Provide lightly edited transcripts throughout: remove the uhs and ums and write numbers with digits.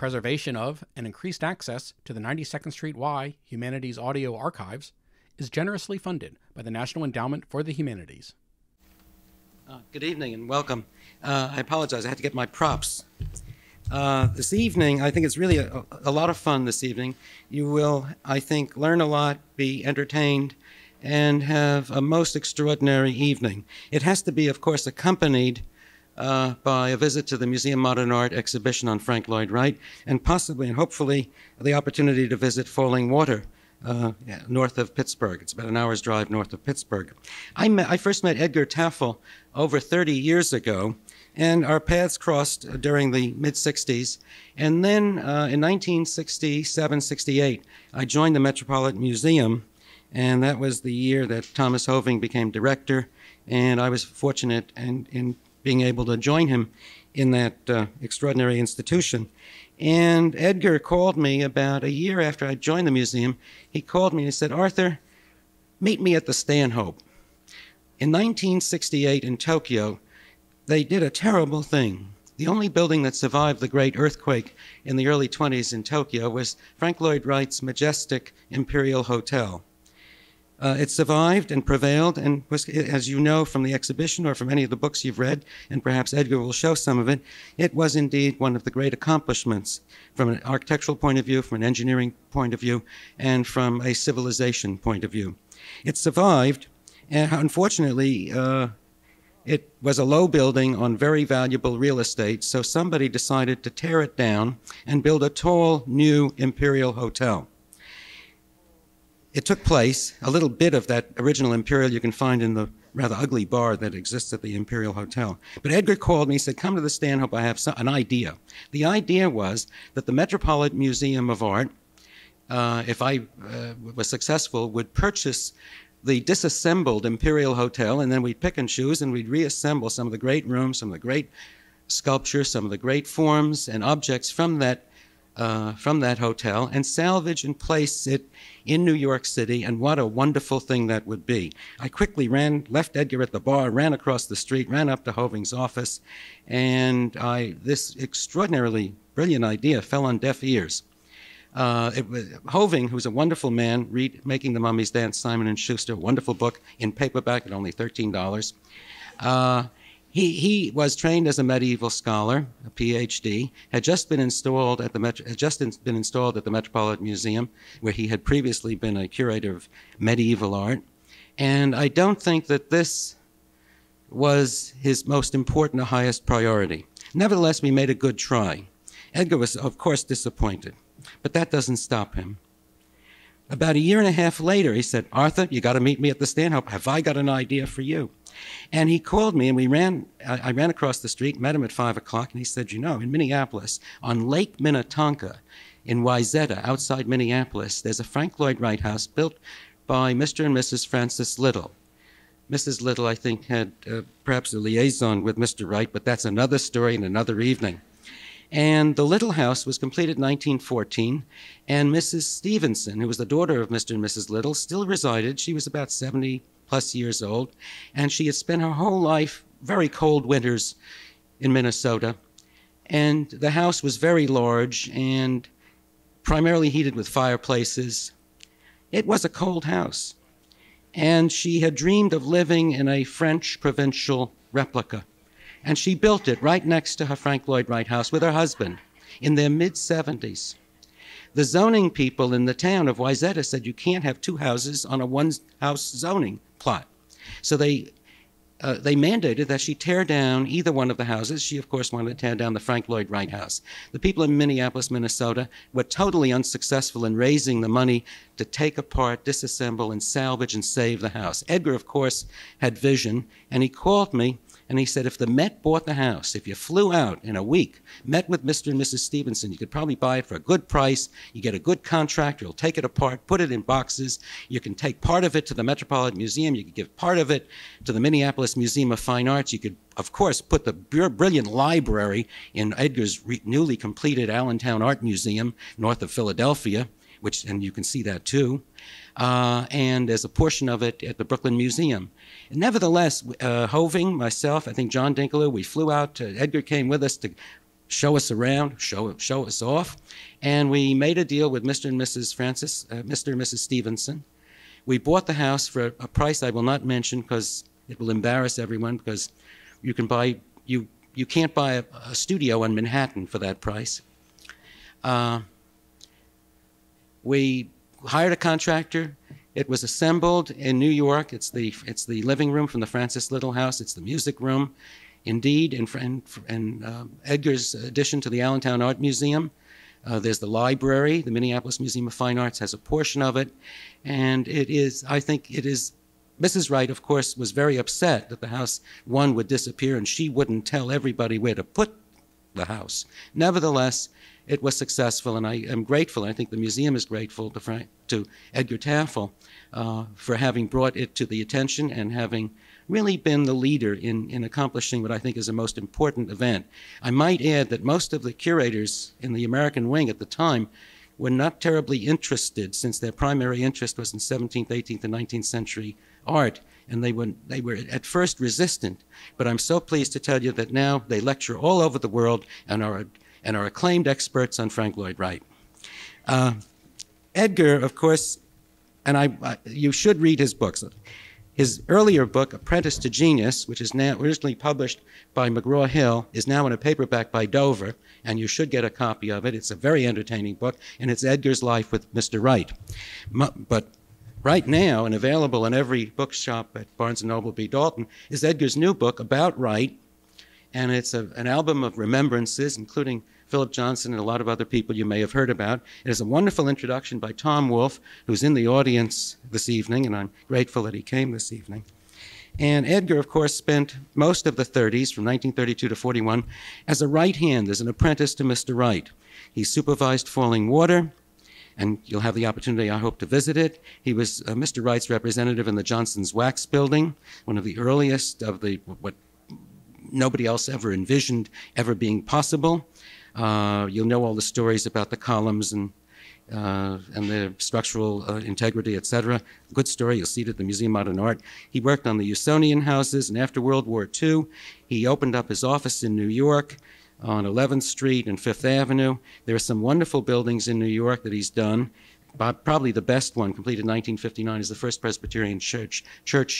preservation of and increased access to the 92nd Street Y Humanities Audio Archives is generously funded by the National Endowment for the Humanities. Good evening and welcome. I apologize, I had to get my props. This evening, I think it's really a lot of fun this evening. You will, I think, learn a lot, be entertained, and have a most extraordinary evening. It has to be, of course, accompanied by a visit to the Museum of Modern Art exhibition on Frank Lloyd Wright, and possibly and hopefully the opportunity to visit Fallingwater, north of Pittsburgh. It's about an hour's drive north of Pittsburgh. I first met Edgar Tafel over 30 years ago, and our paths crossed during the mid-60s. And then in 1967, 68, I joined the Metropolitan Museum, and that was the year that Thomas Hoving became director, and I was fortunate in being able to join him in that extraordinary institution. And Edgar called me about a year after I joined the museum. He called me and he said, "Arthur, meet me at the Stanhope." In 1968 in Tokyo, they did a terrible thing. The only building that survived the great earthquake in the early 20s in Tokyo was Frank Lloyd Wright's majestic Imperial Hotel. It survived and prevailed, and was, as you know from the exhibition or from any of the books you've read, and perhaps Edgar will show some of it, it was indeed one of the great accomplishments from an architectural point of view, from an engineering point of view, and from a civilization point of view. It survived, and unfortunately, it was a low building on very valuable real estate, so somebody decided to tear it down and build a tall, new Imperial Hotel. It took place, a little bit of that original Imperial you can find in the rather ugly bar that exists at the Imperial Hotel. But Edgar called me, he said, "Come to the Stanhope, I have an idea." The idea was that the Metropolitan Museum of Art, if I was successful, would purchase the disassembled Imperial Hotel, and then we'd pick and choose and we'd reassemble some of the great rooms, some of the great sculptures, some of the great forms and objects from that hotel, and salvage and place it in New York City, and what a wonderful thing that would be. I quickly left Edgar at the bar, ran across the street, ran up to Hoving's office, and this extraordinarily brilliant idea fell on deaf ears. Hoving, who's a wonderful man, read Making the Mummies Dance, Simon & Schuster, wonderful book in paperback at only $13. He was trained as a medieval scholar, a PhD, had just been installed at the Metropolitan Museum, where he had previously been a curator of medieval art. And I don't think that this was his most important or highest priority. Nevertheless, we made a good try. Edgar was, of course, disappointed, but that doesn't stop him. About a year and a half later, he said, "Arthur, you got to meet me at the Stanhope. Have I got an idea for you?" And he called me, and I ran across the street, met him at 5 o'clock, and he said, "You know, in Minneapolis, on Lake Minnetonka, in Wayzata, outside Minneapolis, there's a Frank Lloyd Wright house built by Mr. and Mrs. Francis Little." Mrs. Little, I think, had perhaps a liaison with Mr. Wright, but that's another story and another evening. And the Little house was completed in 1914, and Mrs. Stevenson, who was the daughter of Mr. and Mrs. Little, still resided. She was about 70-plus years old, and she had spent her whole life very cold winters in Minnesota. And the house was very large and primarily heated with fireplaces. It was a cold house, and she had dreamed of living in a French provincial replica, and she built it right next to her Frank Lloyd Wright house with her husband in their mid-70s. The zoning people in the town of Wayzata said you can't have two houses on a one-house zoning plot. So they mandated that she tear down either one of the houses. She, of course, wanted to tear down the Frank Lloyd Wright house. The people in Minneapolis, Minnesota were totally unsuccessful in raising the money to take apart, disassemble, and salvage and save the house. Edgar, of course, had vision, and he called me. And he said, if the Met bought the house, if you flew out in a week, met with Mr. and Mrs. Stevenson, you could probably buy it for a good price. You get a good contract. You'll take it apart, put it in boxes. You can take part of it to the Metropolitan Museum. You could give part of it to the Minneapolis Museum of Fine Arts. You could, of course, put the brilliant library in Edgar's newly completed Allentown Art Museum north of Philadelphia, which, and you can see that too. And there's a portion of it at the Brooklyn Museum. And nevertheless, Hoving, myself, I think John Dinkeloo, we flew out. Edgar came with us to show us around, show us off. And we made a deal with Mr. and Mrs. Francis, Mr. and Mrs. Stevenson. We bought the house for a price I will not mention because it will embarrass everyone, because you can buy, you can't buy a studio in Manhattan for that price. We hired a contractor. It was assembled in New York. It's the living room from the Francis Little house. It's the music room. Indeed, in Edgar's addition to the Allentown Art Museum, there's the library. The Minneapolis Museum of Fine Arts has a portion of it. And it is, I think it is, Mrs. Wright, of course, was very upset that the house, one, would disappear, and she wouldn't tell everybody where to put the house. Nevertheless, it was successful, and I am grateful, and I think the museum is grateful to Edgar Tafel for having brought it to the attention and having really been the leader in accomplishing what I think is a most important event. I might add that most of the curators in the American wing at the time were not terribly interested, since their primary interest was in 17th, 18th, and 19th century art, and they were at first resistant. But I'm so pleased to tell you that now they lecture all over the world and are acclaimed experts on Frank Lloyd Wright. Edgar, of course, and you should read his books. His earlier book, Apprentice to Genius, which is now originally published by McGraw-Hill, is now in a paperback by Dover, and you should get a copy of it. It's a very entertaining book, and it's Edgar's life with Mr. Wright. But right now, and available in every bookshop at Barnes & Noble B. Dalton, is Edgar's new book about Wright, and it's an album of remembrances, including Philip Johnson and a lot of other people you may have heard about. It is a wonderful introduction by Tom Wolfe, who's in the audience this evening, and I'm grateful that he came this evening. And Edgar, of course, spent most of the 30s, from 1932 to 41, as a right hand, as an apprentice to Mr. Wright. He supervised Fallingwater, and you'll have the opportunity, I hope, to visit it. He was Mr. Wright's representative in the Johnson's Wax Building, one of the earliest of the what nobody else ever envisioned ever being possible. You'll know all the stories about the columns and their structural integrity, etc. Good story. You'll see it at the Museum of Modern Art. He worked on the Usonian houses, and after World War II, he opened up his office in New York on 11th Street and 5th Avenue. There are some wonderful buildings in New York that he's done. Probably the best one, completed in 1959, is the First Presbyterian Church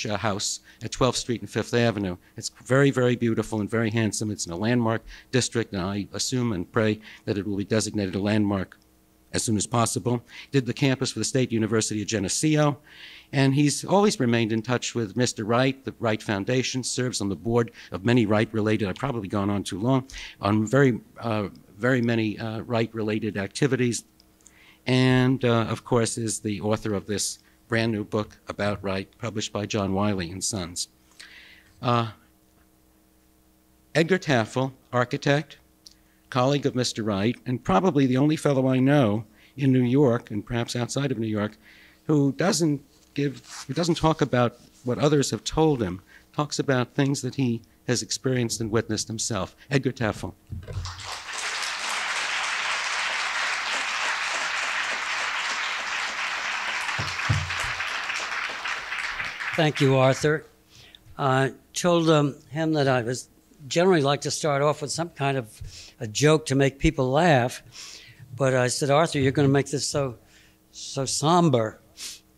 House at 12th Street and 5th Avenue. It's very, very beautiful and very handsome. It's in a landmark district, and I assume and pray that it will be designated a landmark as soon as possible. Did the campus for the State University of Geneseo, and he's always remained in touch with Mr. Wright. The Wright Foundation serves on the board of many Wright-related, I've probably gone on too long, on very many Wright-related activities. And, of course, is the author of this brand new book about Wright, published by John Wiley and Sons. Edgar Tafel, architect, colleague of Mr. Wright, and probably the only fellow I know in New York, and perhaps outside of New York, who doesn't talk about what others have told him, talks about things that he has experienced and witnessed himself. Edgar Tafel. Thank you, Arthur. I told him that I was generally like to start off with some kind of a joke to make people laugh, but I said, Arthur, you're going to make this so somber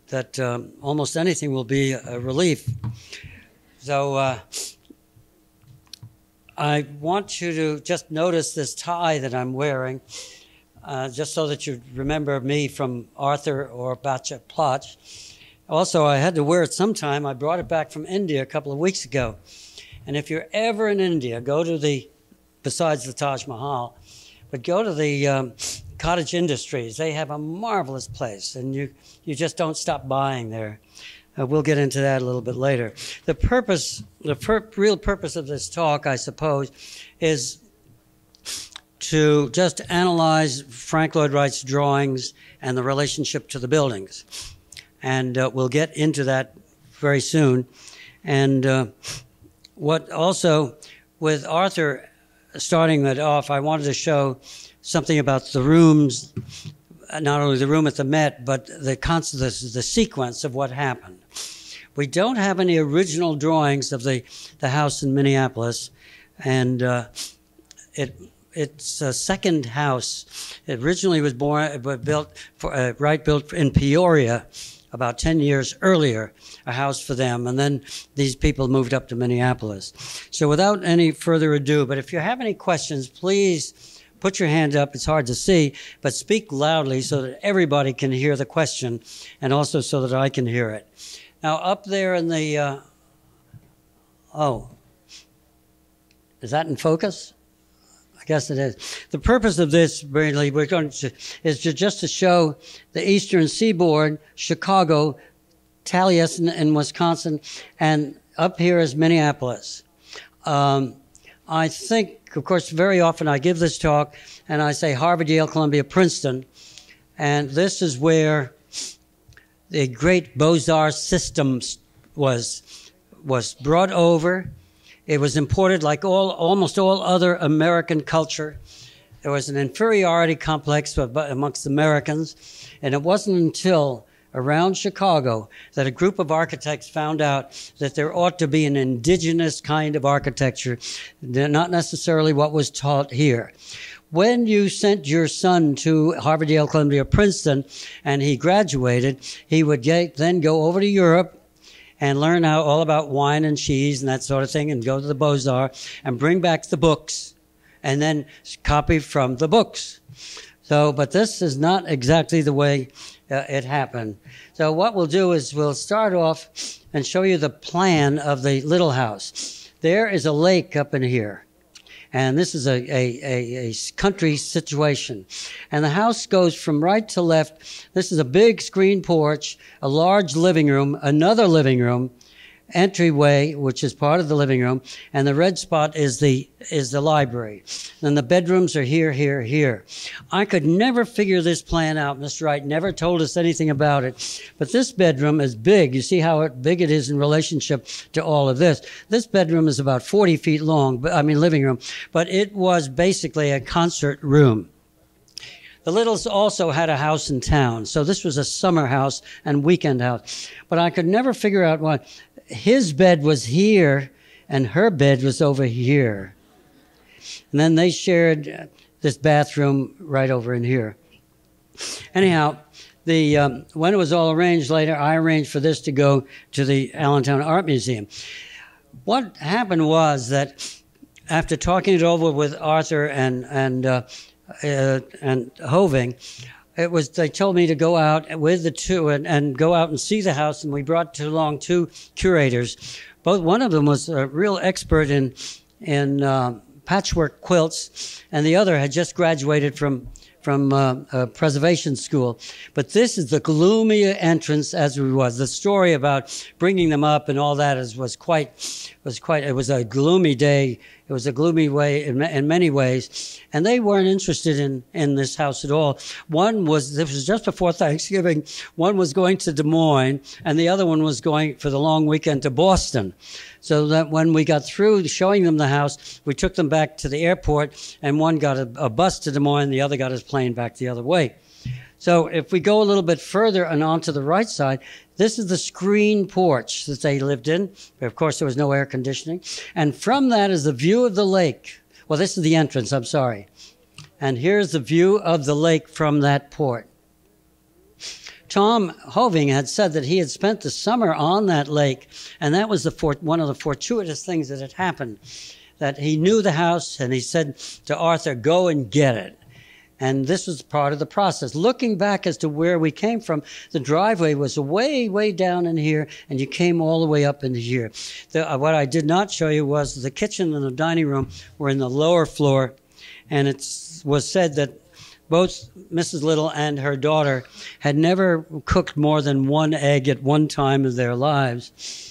that almost anything will be a relief. So I want you to just notice this tie that I'm wearing, just so that you remember me from Arthur or Bacha Plotch. Also, I had to wear it sometime. I brought it back from India a couple of weeks ago. And if you're ever in India, go to the, besides the Taj Mahal, but go to the Cottage Industries. They have a marvelous place, and you just don't stop buying there. We'll get into that a little bit later. The purpose, the real purpose of this talk, I suppose, is to just analyze Frank Lloyd Wright's drawings and the relationship to the buildings. And we'll get into that very soon. And what also, with Arthur starting that off, I wanted to show something about the rooms, not only the room at the Met, but the sequence of what happened. We don't have any original drawings of the house in Minneapolis, and it It's a second house. It originally was Wright built in Peoria about 10 years earlier, a house for them, and then these people moved up to Minneapolis. So without any further ado, but if you have any questions, please put your hand up. It's hard to see, but speak loudly so that everybody can hear the question and also so that I can hear it. Now, up there in the, is that in focus? I guess it is. The purpose of this, really, is just to show the eastern seaboard, Chicago, Taliesin in Wisconsin, and up here is Minneapolis. I think, of course, very often I give this talk, and I say Harvard, Yale, Columbia, Princeton, and this is where the great Beaux-Arts system was brought over. It was imported like almost all other American culture. There was an inferiority complex amongst Americans, and it wasn't until around Chicago that a group of architects found out that there ought to be an indigenous kind of architecture, not necessarily what was taught here. When you sent your son to Harvard, Yale, Columbia, Princeton, and he graduated, he would then go over to Europe and learn all about wine and cheese and that sort of thing, and go to the Beaux-Arts and bring back the books and then copy from the books. So, but this is not exactly the way it happened. So what we'll do is we'll start off and show you the plan of the little house. There is a lake up in here, and this is a country situation. And the house goes from right to left. This is a big screen porch, a large living room, another living room, entryway, which is part of the living room, and the red spot is the library. Then the bedrooms are here, here, here. I could never figure this plan out. Mr. Wright never told us anything about it, but this bedroom is big. You see how big it is in relationship to all of this. This bedroom is about 40 feet long, living room, but it was basically a concert room. The Littles also had a house in town, so this was a summer house and weekend house, but I could never figure out why. His bed was here, and her bed was over here. And then they shared this bathroom right over in here. Anyhow, when it was all arranged later, I arranged for this to go to the Allentown Art Museum. What happened was that after talking it over with Arthur and Hoving, they told me to go out with the two and go out and see the house, and we brought along two curators. One of them was a real expert in patchwork quilts, and the other had just graduated from preservation school. But this is the gloomy entrance as it was. The story about bringing them up and all that it was a gloomy day. It was a gloomy way in many ways. And they weren't interested in this house at all. This was just before Thanksgiving. One was going to Des Moines, and the other one was going for the long weekend to Boston. So that when we got through showing them the house, we took them back to the airport, and one got a bus to Des Moines, and the other got his plane back the other way. So if we go a little bit further and on to the right side, this is the screen porch that they lived in. Of course, there was no air conditioning. And from that is the view of the lake. Well, this is the entrance, I'm sorry. And here's the view of the lake from that port. Tom Hoving had said that he had spent the summer on that lake, and that was one of the fortuitous things that had happened, that he knew the house, and he said to Arthur, go and get it. And this was part of the process. Looking back as to where we came from, the driveway was way, way down in here, and you came all the way up into here. What I did not show you was the kitchen and the dining room were in the lower floor, and it was said that both Mrs. Little and her daughter had never cooked more than one egg at one time of their lives.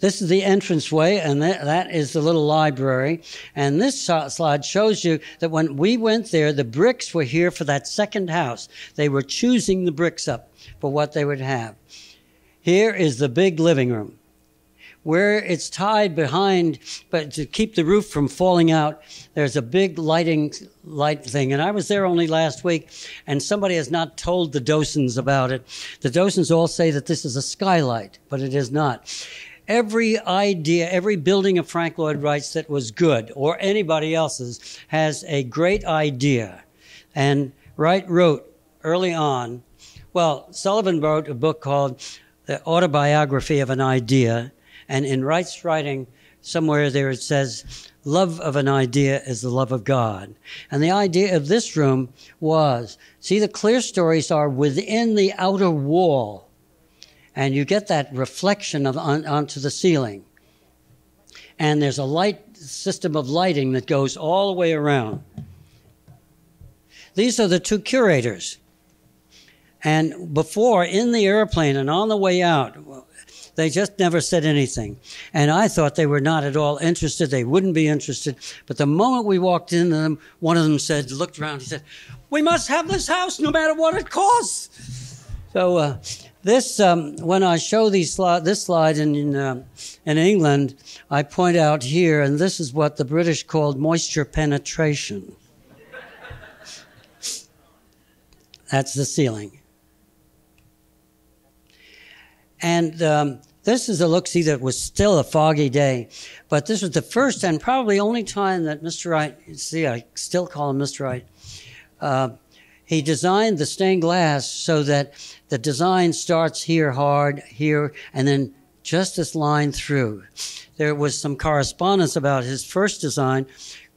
This is the entranceway, and that is the little library. And this slide shows you that when we went there, the bricks were here for that second house. They were choosing the bricks up for what they would have. Here is the big living room, where it's tied behind, but to keep the roof from falling out, there's a big light thing. And I was there only last week, and somebody has not told the docents about it. The docents all say that this is a skylight, but it is not. Every idea, every building of Frank Lloyd Wright's that was good, or anybody else's, has a great idea. And Wright wrote early on, well, Sullivan wrote a book called The Autobiography of an Idea, and in Wright's writing, somewhere there it says, love of an idea is the love of God. And the idea of this room was, see, the clear stories are within the outer wall, and you get that reflection of onto the ceiling. And there's a light system of lighting that goes all the way around. These are the two curators. And before, in the airplane and on the way out, they just never said anything. And I thought they were not at all interested. They wouldn't be interested. But the moment we walked into them, one of them said, looked around, he said, we must have this house no matter what it costs. So this, when I show these this slide in England, I point out here, and this is what the British called moisture penetration. That's the ceiling. And this is a look, see, that was still a foggy day, but this was the first and probably only time that Mr. Wright, see, I still call him Mr. Wright, he designed the stained glass so that the design starts here hard, here, and then just this line through. There was some correspondence about his first design.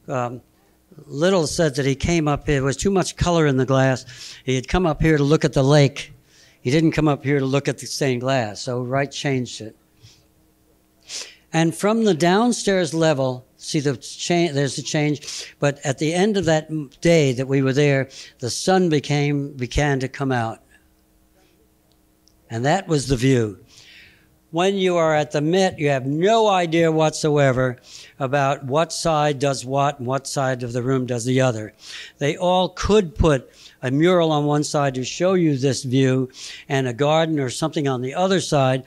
Little said that he came up here, there was too much color in the glass. He had come up here to look at the lake. He didn't come up here to look at the stained glass, so Wright changed it. And from the downstairs level, see, there's a change, but at the end of that day that we were there, the sun began to come out. And that was the view. When you are at the Met, you have no idea whatsoever about what side does what and what side of the room does the other. They all could put a mural on one side to show you this view and a garden or something on the other side.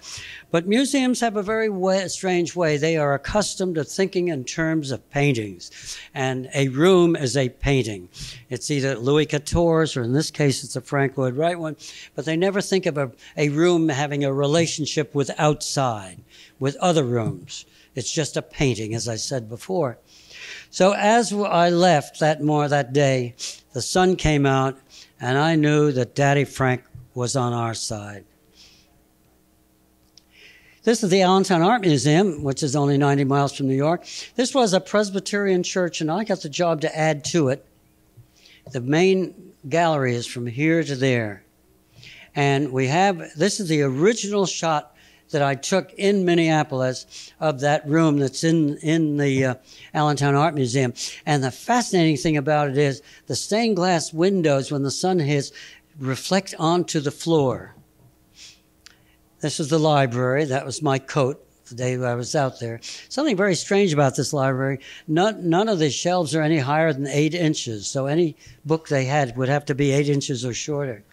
But museums have a very strange way. They are accustomed to thinking in terms of paintings. And a room is a painting. It's either Louis Quatorze, or in this case, it's a Frank Lloyd Wright one. But they never think of a room having a relationship with outside, with other rooms. It's just a painting, as I said before. So as I left that day, the sun came out, and I knew that Daddy Frank was on our side. This is the Allentown Art Museum, which is only 90 miles from New York. This was a Presbyterian church, and I got the job to add to it. The main gallery is from here to there. And we have, this is the original shot that I took in Minneapolis of that room that's in the Allentown Art Museum. And the fascinating thing about it is the stained glass windows, when the sun hits, reflect onto the floor. This is the library. That was my coat the day I was out there. Something very strange about this library. None of the shelves are any higher than 8 inches, so any book they had would have to be 8 inches or shorter.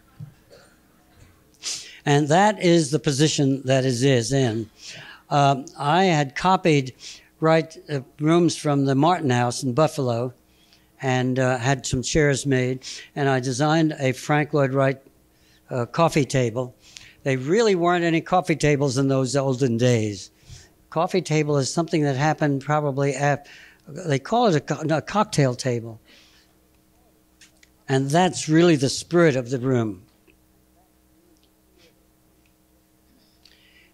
And that is the position that it is in. I had copied rooms from the Martin House in Buffalo and had some chairs made, and I designed a Frank Lloyd Wright coffee table. There really weren't any coffee tables in those olden days. Coffee table is something that happened probably after, they call it a cocktail table. And that's really the spirit of the room.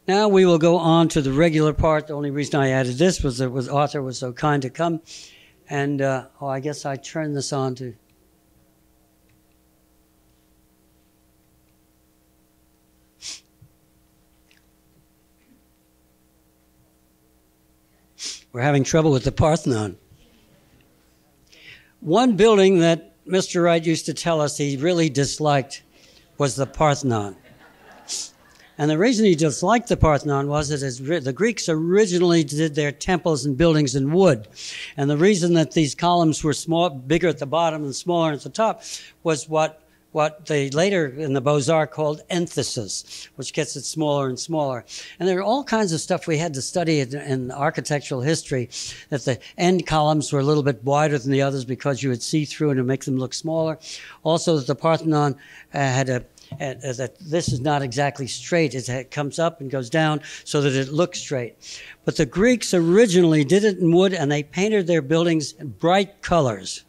Now we will go on to the regular part. The only reason I added this was that Arthur was so kind to come. And oh, I guess I turned this on to... We're having trouble with the Parthenon. One building that Mr. Wright used to tell us he really disliked was the Parthenon. And the reason he disliked the Parthenon was that the Greeks originally did their temples and buildings in wood. And the reason that these columns were small, bigger at the bottom and smaller at the top was what they later in the Beaux-Arts called enthesis, which gets it smaller and smaller. And there are all kinds of stuff we had to study in architectural history, that the end columns were a little bit wider than the others because you would see through and it would make them look smaller. Also that the Parthenon had a and that this is not exactly straight. It comes up and goes down so that it looks straight. But the Greeks originally did it in wood, and they painted their buildings in bright colors.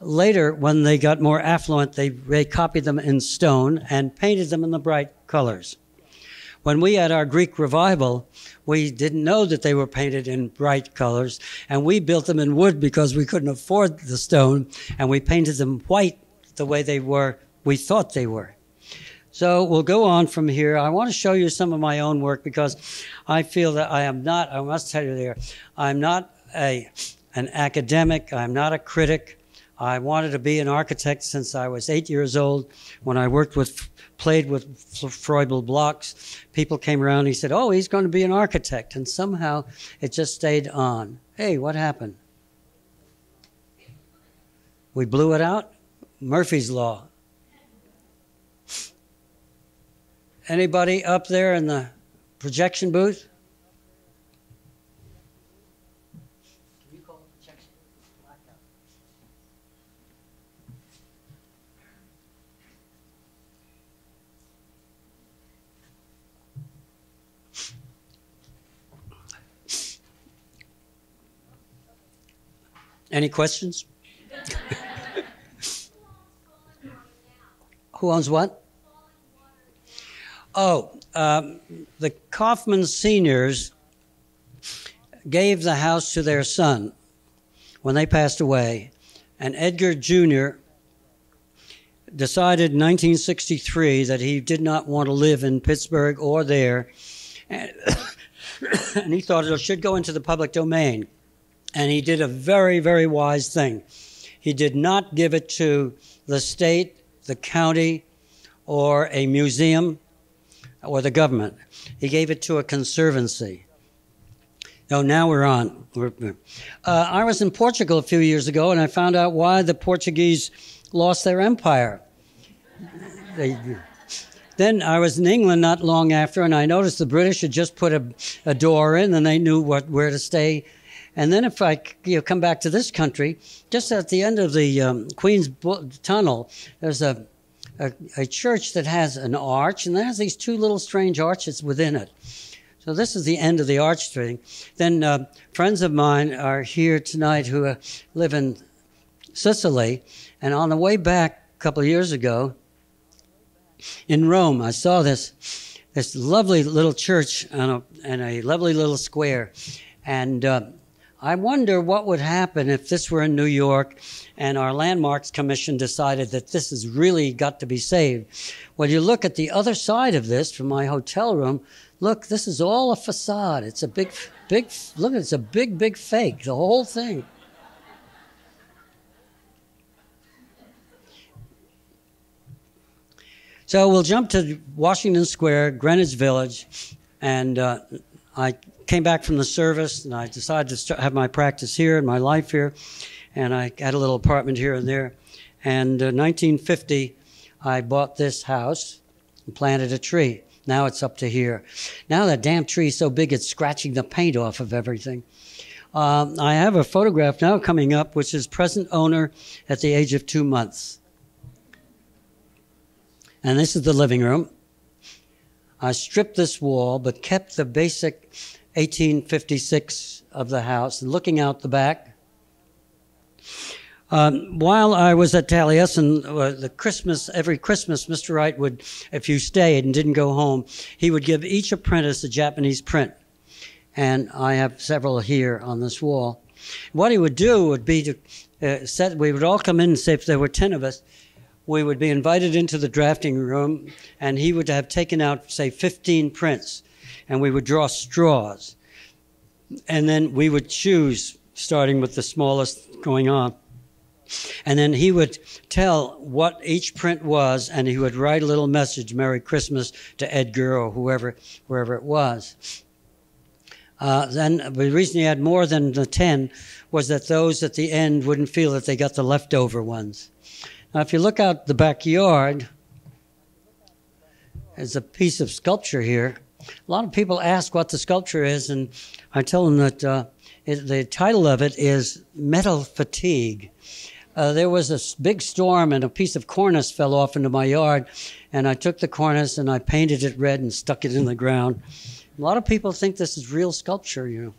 Later, when they got more affluent, they copied them in stone and painted them in the bright colors. When we had our Greek revival, we didn't know that they were painted in bright colors, and we built them in wood because we couldn't afford the stone, and we painted them white the way they were, we thought they were. So we'll go on from here. I want to show you some of my own work because I feel that I must tell you there, I'm not an academic, I'm not a critic. I wanted to be an architect since I was 8 years old. When I played with Freuble blocks, people came around and he said, oh, he's going to be an architect. And somehow it just stayed on. Hey, what happened? We blew it out? Murphy's Law. Anybody up there in the projection booth? Any questions? Who owns what? Oh, the Kaufman seniors gave the house to their son when they passed away, and Edgar Jr. decided in 1963 that he did not want to live in Pittsburgh or there, and he thought it should go into the public domain. And he did a very, very wise thing. He did not give it to the state, the county, or a museum, or the government. He gave it to a conservancy. No, now we're on. I was in Portugal a few years ago, and I found out why the Portuguese lost their empire. Then I was in England not long after, and I noticed the British had just put a door in, and they knew where to stay. And then if I come back to this country, just at the end of the Queen's Tunnel, there's a church that has an arch, and it has these two little strange arches within it. So this is the end of the arch thing. Then friends of mine are here tonight who live in Sicily, and on the way back a couple of years ago in Rome, I saw this lovely little church on a lovely little square, and I wonder what would happen if this were in New York and our Landmarks Commission decided that this has really got to be saved. Well, you look at the other side of this from my hotel room. Look, this is all a facade. It's a big, look, it's a big, big fake, the whole thing. So we'll jump to Washington Square, Greenwich Village, and I came back from the service, and I decided to have my practice here and my life here, and I had a little apartment here and there. And in 1950, I bought this house and planted a tree. Now it's up to here. Now that damn tree is so big it's scratching the paint off of everything. I have a photograph now coming up, which is present owner at the age of 2 months. And this is the living room. I stripped this wall but kept the basic 1856 of the house, looking out the back. While I was at Taliesin, every Christmas, Mr. Wright would, if you stayed and didn't go home, he would give each apprentice a Japanese print. And I have several here on this wall. What he would do would be to we would all come in and say, if there were 10 of us, we would be invited into the drafting room, and he would have taken out, say, 15 prints. And we would draw straws, and then we would choose, starting with the smallest going on. And then he would tell what each print was, and he would write a little message, Merry Christmas, to Edgar or whoever, wherever it was. Then the reason he had more than the 10 was that those at the end wouldn't feel that they got the leftover ones. Now, if you look out the backyard, there's a piece of sculpture here. A lot of people ask what the sculpture is, and I tell them that the title of it is Metal Fatigue. there was this big storm and a piece of cornice fell off into my yard, and I took the cornice and I painted it red and stuck it in the ground. A lot of people think this is real sculpture, you know.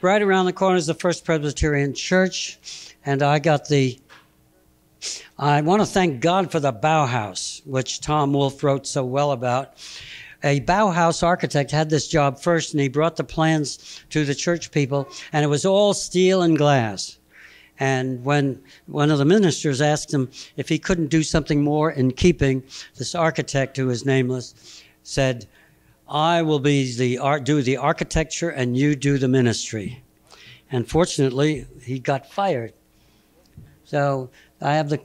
Right around the corner is the First Presbyterian Church, and I want to thank God for the Bauhaus, which Tom Wolfe wrote so well about. A Bauhaus architect had this job first, and he brought the plans to the church people, and it was all steel and glass. And when one of the ministers asked him if he couldn't do something more in keeping, this architect, who is nameless, said, "I will be do the architecture and you do the ministry." And fortunately, he got fired. So I have the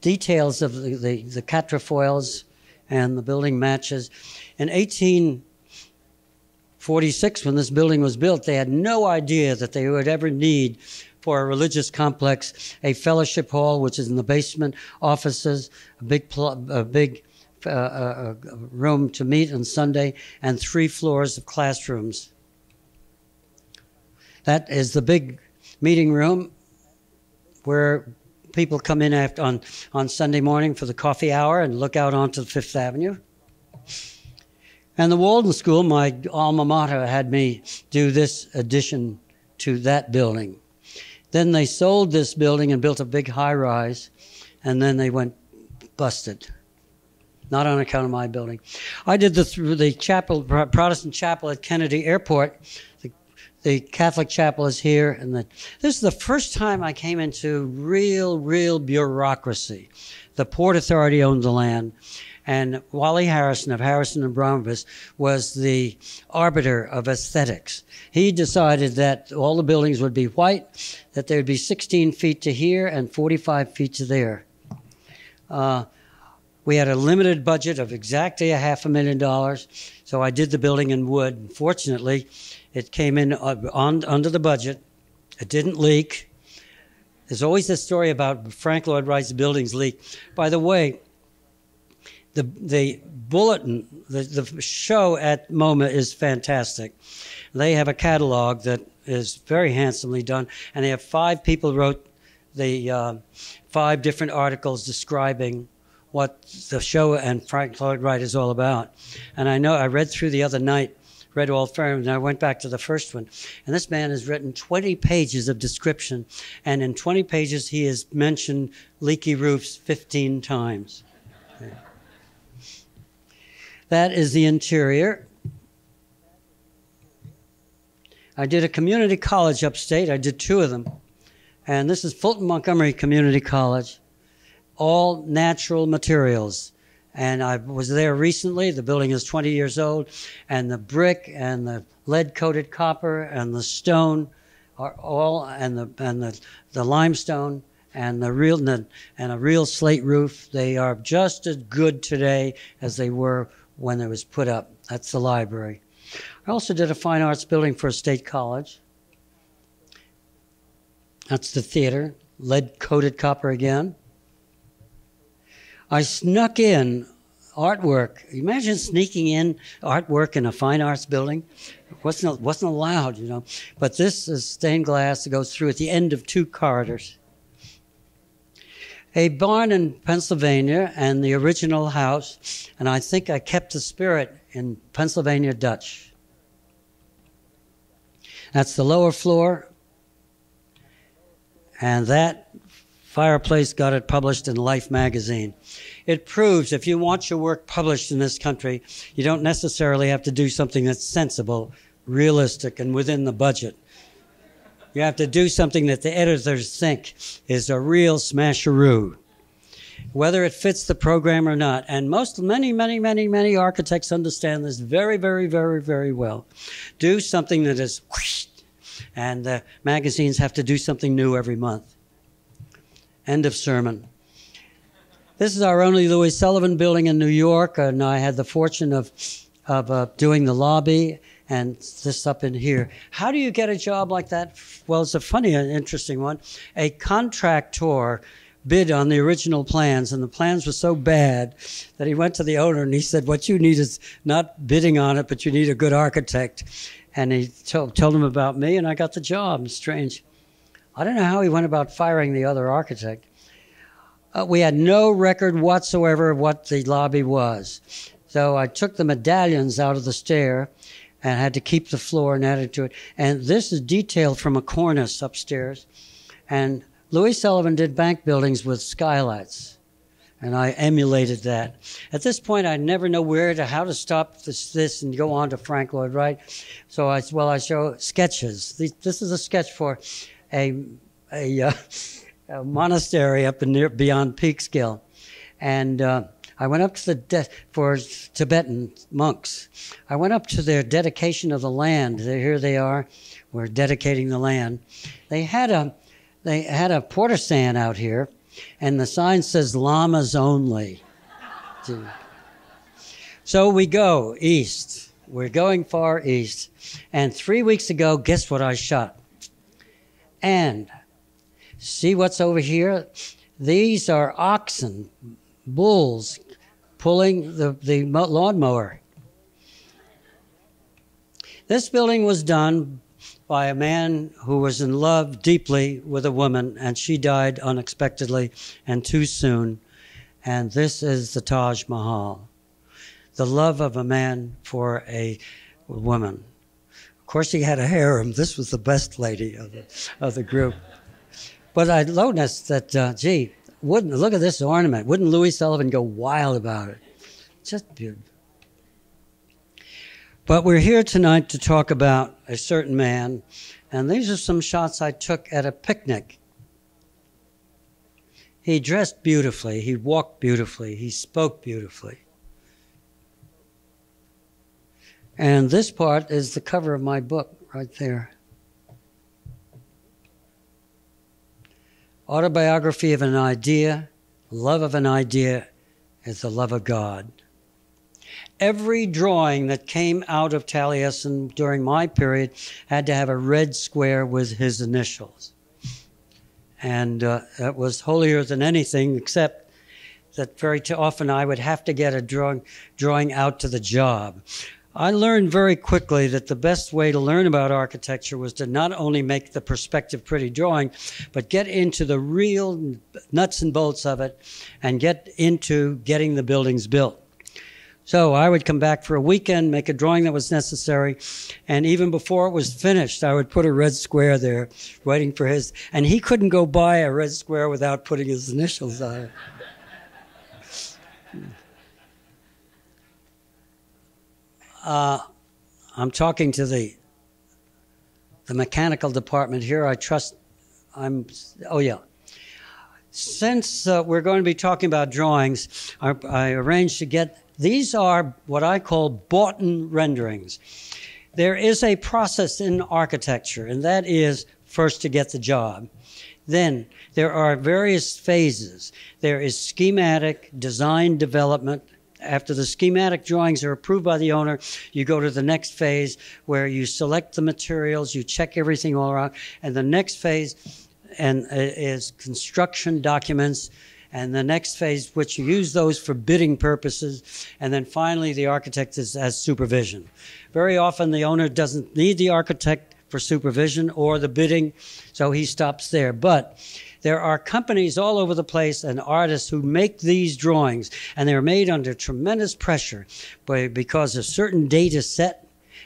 details of the quatrefoils and the building matches. In 1846, when this building was built, they had no idea that they would ever need for a religious complex, a fellowship hall, which is in the basement, offices, a room to meet on Sunday, and 3 floors of classrooms. That is the big meeting room where people come in on Sunday morning for the coffee hour and look out onto 5th Avenue. And the Walden School, my alma mater, had me do this addition to that building. Then they sold this building and built a big high-rise, and then they went busted. Not on account of my building. I did the chapel, Protestant chapel at Kennedy Airport. The Catholic chapel is here. And this is the first time I came into real bureaucracy. The Port Authority owned the land. And Wally Harrison of Harrison and Brownvis was the arbiter of aesthetics. He decided that all the buildings would be white, that there would be 16 feet to here and 45 feet to there. We had a limited budget of exactly $500,000, so I did the building in wood. Fortunately, it came in under the budget. It didn't leak. There's always this story about Frank Lloyd Wright's buildings leak. By the way, the bulletin, the show at MoMA is fantastic. They have a catalog that is very handsomely done, and they have 5 people wrote the 5 different articles describing what the show and Frank Lloyd Wright is all about. And I know I read through the other night, read all 5, and I went back to the first one. And this man has written 20 pages of description, and in 20 pages he has mentioned leaky roofs 15 times. Okay. That is the interior. I did a community college upstate. I did 2 of them. And this is Fulton Montgomery Community College. All natural materials. And I was there recently. The building is 20 years old. And the brick and the lead-coated copper and the stone are all, and the limestone and a real slate roof. They are just as good today as they were when it was put up. That's the library. I also did a fine arts building for a state college. That's the theater. Lead-coated copper again. I snuck in artwork. Imagine sneaking in artwork in a fine arts building. It wasn't allowed, you know. But this is stained glass that goes through at the end of 2 corridors. A barn in Pennsylvania and the original house, and I think I kept the spirit in Pennsylvania Dutch. That's the lower floor, and that fireplace got it published in Life magazine. It proves if you want your work published in this country, you don't necessarily have to do something that's sensible, realistic, and within the budget. You have to do something that the editors think is a real smasheroo, whether it fits the program or not. And many architects understand this very well. Do something that is whoosh, and the magazines have to do something new every month. End of sermon. This is our only Louis Sullivan building in New York, and I had the fortune of doing the lobby and this up in here. How do you get a job like that? Well, it's a funny and interesting one. A contractor bid on the original plans, and the plans were so bad that he went to the owner and he said, "What you need is not bidding on it, but you need a good architect." And he told him about me, and I got the job. It's strange. I don't know how he went about firing the other architect. We had no record whatsoever of what the lobby was. So I took the medallions out of the stair and had to keep the floor and added to it. And this is detailed from a cornice upstairs. And Louis Sullivan did bank buildings with skylights, and I emulated that. At this point, I never know where to, how to stop this and go on to Frank Lloyd Wright. So I show sketches. This is a sketch for a monastery up in beyond Peekskill. And I went up to for Tibetan monks. I went up to their dedication of the land. Here they are, we're dedicating the land. They had a porter stand out here, and the sign says llamas only. So we go east. We're going far east. And 3 weeks ago, guess what I shot? And see what's over here? These are oxen, bulls, pulling the lawnmower. This building was done by a man who was in love deeply with a woman, and she died unexpectedly and too soon. And this is the Taj Mahal, the love of a man for a woman. Of course, he had a harem. This was the best lady of the group. But I noticed that, gee, look at this ornament. Wouldn't Louis Sullivan go wild about it? Just beautiful. But we're here tonight to talk about a certain man, and these are some shots I took at a picnic. He dressed beautifully, he walked beautifully, he spoke beautifully. And this part is the cover of my book right there. Autobiography of an Idea, Love of an Idea is the Love of God. Every drawing that came out of Taliesin during my period had to have a red square with his initials. And that was holier than anything, except that very often I would have to get a drawing out to the job. I learned very quickly that the best way to learn about architecture was to not only make the perspective pretty drawing, but get into the real nuts and bolts of it and get into getting the buildings built. So I would come back for a weekend, make a drawing that was necessary, and even before it was finished, I would put a red square there, waiting for his, and he couldn't go by a red square without putting his initials on it. I'm talking to the mechanical department here. I trust oh yeah. Since we're going to be talking about drawings, I arranged to get these are what I call Boughton renderings. There is a process in architecture, and that is first to get the job. Then there are various phases. There is schematic, design development. After the schematic drawings are approved by the owner, you go to the next phase where you select the materials, you check everything all around, and the next phase is construction documents, and the next phase, which you use those for bidding purposes, and then finally the architect has supervision. Very often the owner doesn't need the architect for supervision or the bidding, so he stops there. But there are companies all over the place and artists who make these drawings, and they're made under tremendous pressure because a certain date is set,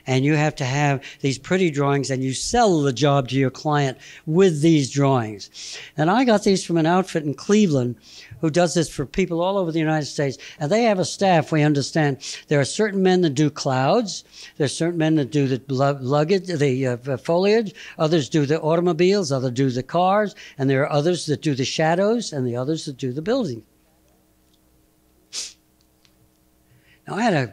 and you have to have these pretty drawings, and you sell the job to your client with these drawings. And I got these from an outfit in Cleveland who does this for people all over the United States. And they have a staff, we understand. There are certain men that do clouds. There are certain men that do the luggage, the foliage. Others do the automobiles. Others do the cars. And there are others that do the shadows, and the others that do the building. Now, I had a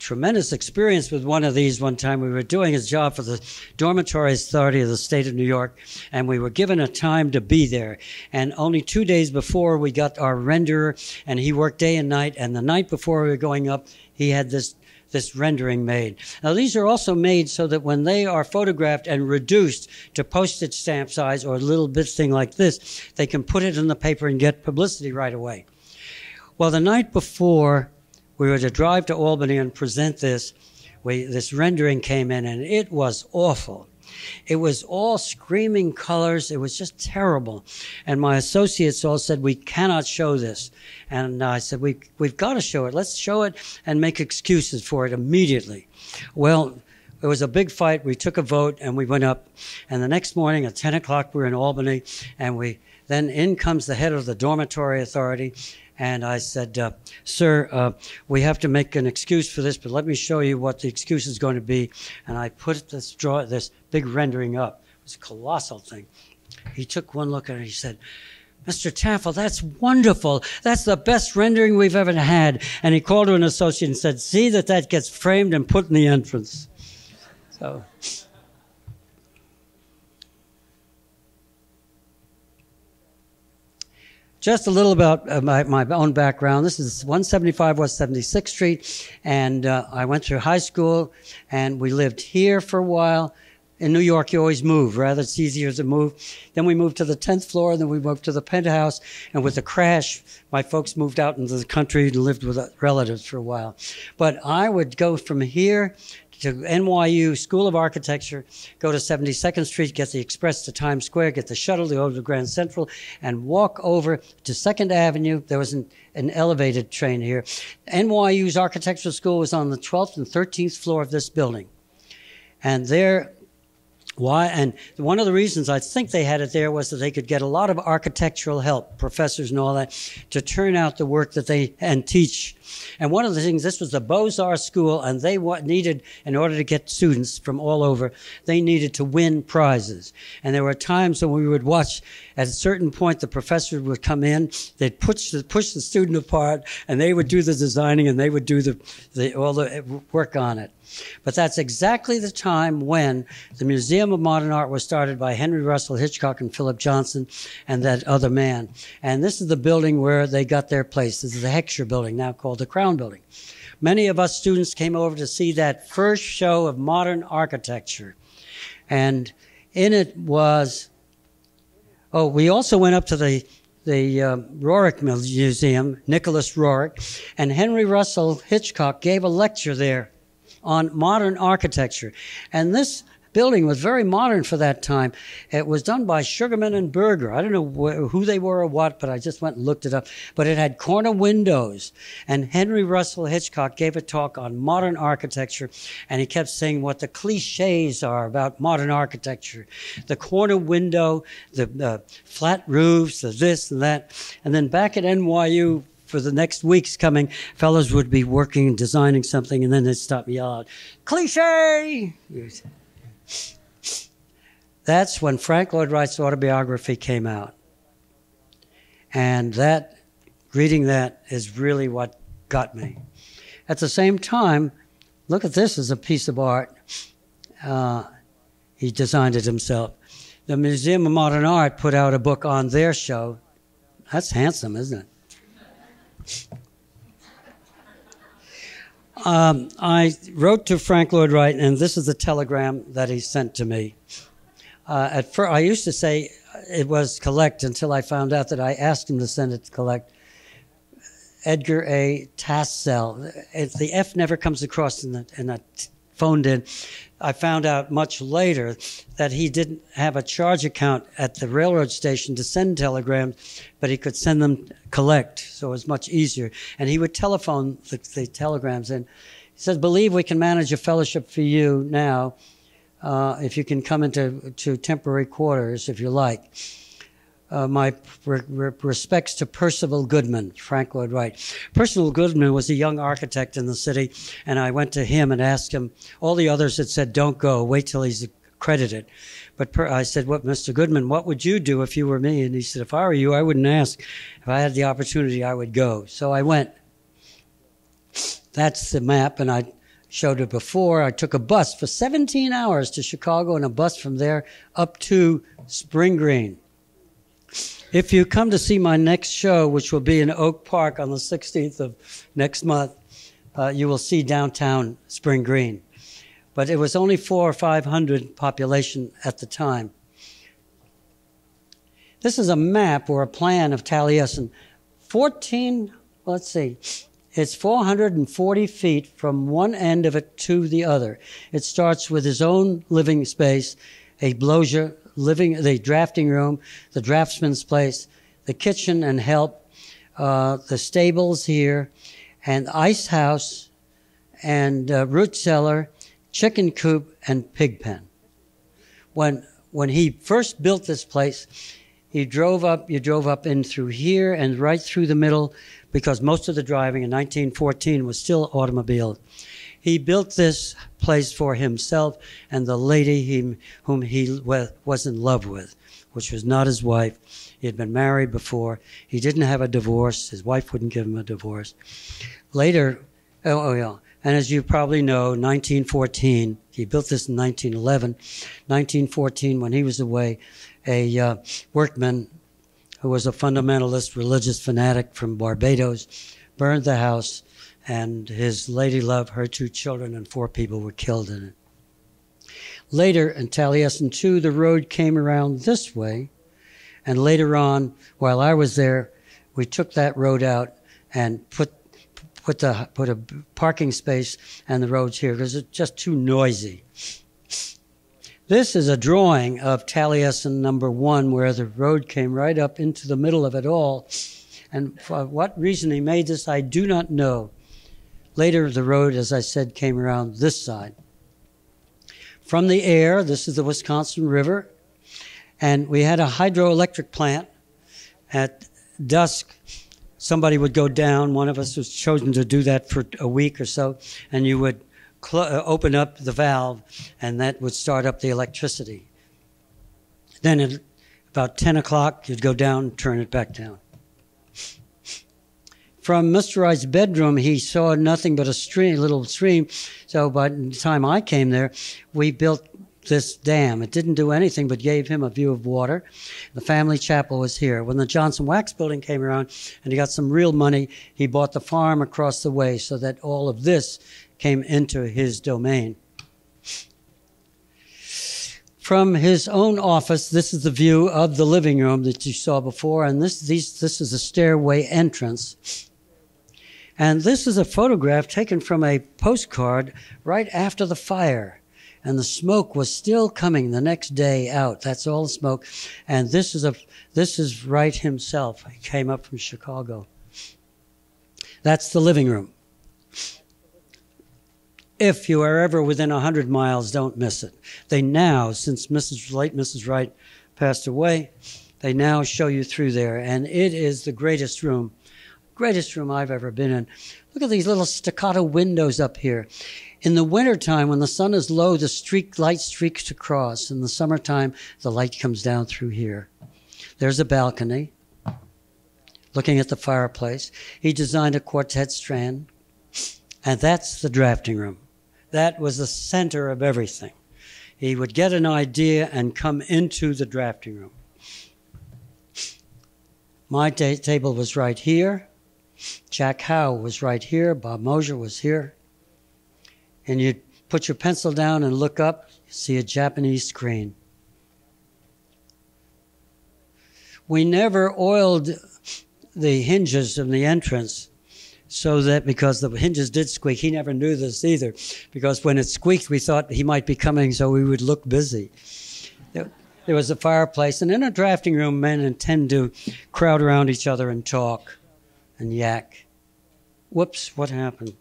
tremendous experience with one of these one time. We were doing his job for the Dormitory Authority of the State of New York, and we were given a time to be there. And only 2 days before, we got our renderer, and he worked day and night. And the night before we were going up, he had this rendering made. Now, these are also made so that when they are photographed and reduced to postage stamp size or a little bit thing like this, they can put it in the paper and get publicity right away. Well, the night before we were to drive to Albany and present this, this rendering came in, and it was awful. It was all screaming colors. It was just terrible. And my associates all said, we cannot show this. And I said, we've got to show it. Let's show it and make excuses for it immediately. Well, it was a big fight. We took a vote and we went up. And the next morning at 10 o'clock, we're in Albany. And then in comes the head of the dormitory authority. And I said, sir, we have to make an excuse for this, but let me show you what the excuse is going to be. And I put this big rendering up. It was a colossal thing. He took one look at it and he said, Mr. Tafel, that's wonderful. That's the best rendering we've ever had. And he called to an associate and said, see that that gets framed and put in the entrance. So. Just a little about my own background. This is 175 West 76th Street, and I went through high school, and we lived here for a while. In New York, you always move. Rather, it's easier to move. Then we moved to the 10th floor, and then we moved to the penthouse. And with the crash, my folks moved out into the country and lived with relatives for a while. But I would go from here to NYU School of Architecture, go to 72nd Street, get the express to Times Square, get the shuttle to go to Grand Central, and walk over to 2nd Avenue. There was an elevated train here. NYU's architectural school was on the 12th and 13th floor of this building. And there, one of the reasons I think they had it there was that they could get a lot of architectural help, professors and all that, to turn out the work that they, and teach. And one of the things, this was the Beaux-Arts school, and they needed, in order to get students from all over, they needed to win prizes. And there were times when we would watch, at a certain point, the professor would come in, they'd push the student apart, and they would do the designing, and they would do all the work on it. But that's exactly the time when the Museum of Modern Art was started by Henry Russell Hitchcock and Philip Johnson and that other man. And this is the building where they got their place. This is the Heckscher Building, now called the Crown Building. Many of us students came over to see that first show of modern architecture. And in it was, oh, we also went up to the Roark Museum, Nicholas Roark, and Henry Russell Hitchcock gave a lecture there on modern architecture. And this building was very modern for that time. It was done by Sugarman and Berger. I don't know who they were or what, but I just went and looked it up. But it had corner windows. And Henry Russell Hitchcock gave a talk on modern architecture, and he kept saying what the cliches are about modern architecture. The corner window, the flat roofs, the this and that. And then back at NYU, for the next weeks coming, fellows would be working and designing something, and then they'd stop and yell out, "Cliche!" That's when Frank Lloyd Wright's autobiography came out. And that, reading that, is really what got me. At the same time, look at this as a piece of art. He designed it himself. The Museum of Modern Art put out a book on their show. That's handsome, isn't it? I wrote to Frank Lloyd Wright, and this is the telegram that he sent to me. At first, I used to say it was collect until I found out that I asked him to send it to collect. Edgar A. Tafel. The F never comes across in a phoned in. I found out much later that he didn't have a charge account at the railroad station to send telegrams, but he could send them collect, so it was much easier. And he would telephone the telegrams in. He says, believe we can manage a fellowship for you now if you can come into temporary quarters if you like. My respects to Percival Goodman, Frank Lloyd Wright. Percival Goodman was a young architect in the city, and I went to him and asked him. All the others had said, don't go, wait till he's accredited. But I said, "What, Mr. Goodman, what would you do if you were me?" And he said, if I were you, I wouldn't ask. If I had the opportunity, I would go. So I went. That's the map, and I showed it before. I took a bus for 17 hours to Chicago and a bus from there up to Spring Green. If you come to see my next show, which will be in Oak Park on the 16th of next month, you will see downtown Spring Green. But it was only 400 or 500 population at the time. This is a map or a plan of Taliesin. It's 440 feet from one end of it to the other. It starts with his own living space a blower, the drafting room, the draftsman's place, the kitchen and help, the stables here, and ice house, and root cellar, chicken coop, and pig pen. When he first built this place, he drove up, you drove up in through here and right through the middle, because most of the driving in 1914 was still automobile. He built this place for himself and the lady whom he was in love with, which was not his wife. He had been married before. He didn't have a divorce. His wife wouldn't give him a divorce. Later, and as you probably know, 1914, he built this in 1911. 1914, when he was away, a workman who was a fundamentalist religious fanatic from Barbados burned the house, and his lady love, her two children, and four people were killed in it. Later, in Taliesin II, the road came around this way, and later on, while I was there, we took that road out and put a parking space and the roads here, because it's just too noisy. This is a drawing of Taliesin #1, where the road came right up into the middle of it all, and for what reason he made this, I do not know. Later, the road, as I said, came around this side. From the air, this is the Wisconsin River, and we had a hydroelectric plant. At dusk, somebody would go down. One of us was chosen to do that for a week or so, and you would open up the valve, and that would start up the electricity. Then at about 10 o'clock, you'd go down, turn it back down. From Mr. Wright's bedroom, he saw nothing but a stream, little stream. So by the time I came there, we built this dam. It didn't do anything but gave him a view of water. The family chapel was here. When the Johnson's Wax Building came around and he got some real money, he bought the farm across the way so that all of this came into his domain. From his own office, this is the view of the living room that you saw before, and this is the stairway entrance. And this is a photograph taken from a postcard right after the fire, and the smoke was still coming the next day out. That's all smoke. And this is Wright himself. He came up from Chicago. That's the living room. If you are ever within 100 miles, don't miss it. They now, since late Mrs. Wright passed away, they now show you through there. And it is the greatest room I've ever been in. Look at these little staccato windows up here. In the wintertime, when the sun is low, the light streaks across. In the summertime, the light comes down through here. There's a balcony looking at the fireplace. He designed a quartet strand, and that's the drafting room. That was the center of everything. He would get an idea and come into the drafting room. My table was right here. Jack Howe was right here. Bob Mosher was here. And you'd put your pencil down and look up, you see a Japanese screen. We never oiled the hinges of the entrance, so that because the hinges did squeak, he never knew this either, because when it squeaked, we thought he might be coming, so we would look busy. There was a fireplace, and in a drafting room, men intend to crowd around each other and talk and yak. Whoops, what happened?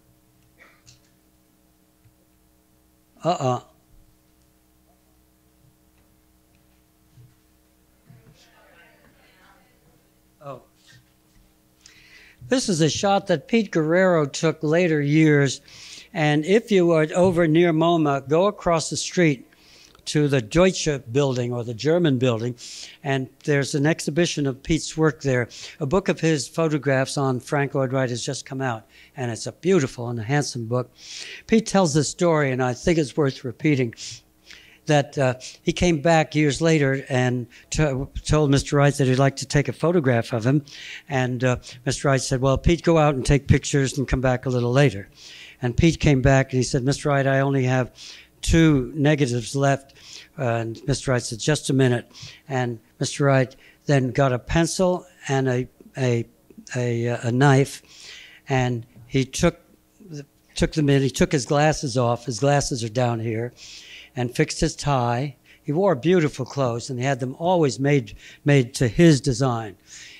This is a shot that Pete Guerrero took later years, and if you are over near MoMA, go across the street to the Deutsche Building, or the German building, and there's an exhibition of Pete's work there. A book of his photographs on Frank Lloyd Wright has just come out, and it's a beautiful and handsome book. Pete tells this story, and I think it's worth repeating, that he came back years later and told Mr. Wright that he'd like to take a photograph of him. And Mr. Wright said, well, Pete, go out and take pictures and come back a little later. And Pete came back and he said, Mr. Wright, I only have 2 negatives left. And Mr. Wright said, just a minute. And Mr. Wright then got a pencil and a knife, and he took them in. He took his glasses off. His glasses are down here, and fixed his tie He wore beautiful clothes and had them always made to his design.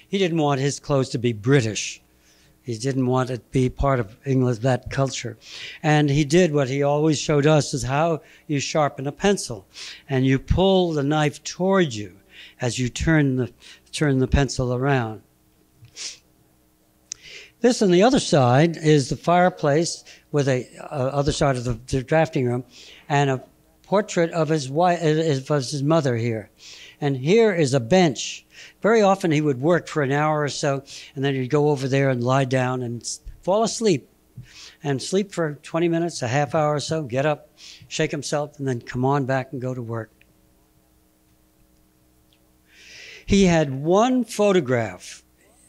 He didn't want his clothes to be British. He didn't want it to be part of England, that culture. And he did what he always showed us, is how you sharpen a pencil. And you pull the knife toward you as you turn the pencil around. This on the other side is the fireplace with other side of the drafting room, and a portrait of his wife, his mother here. And here is a bench. Very often he would work for an hour or so, and then he'd go over there and lie down and fall asleep. And sleep for 20 minutes, a half hour or so, get up, shake himself, and then come on back and go to work. He had one photograph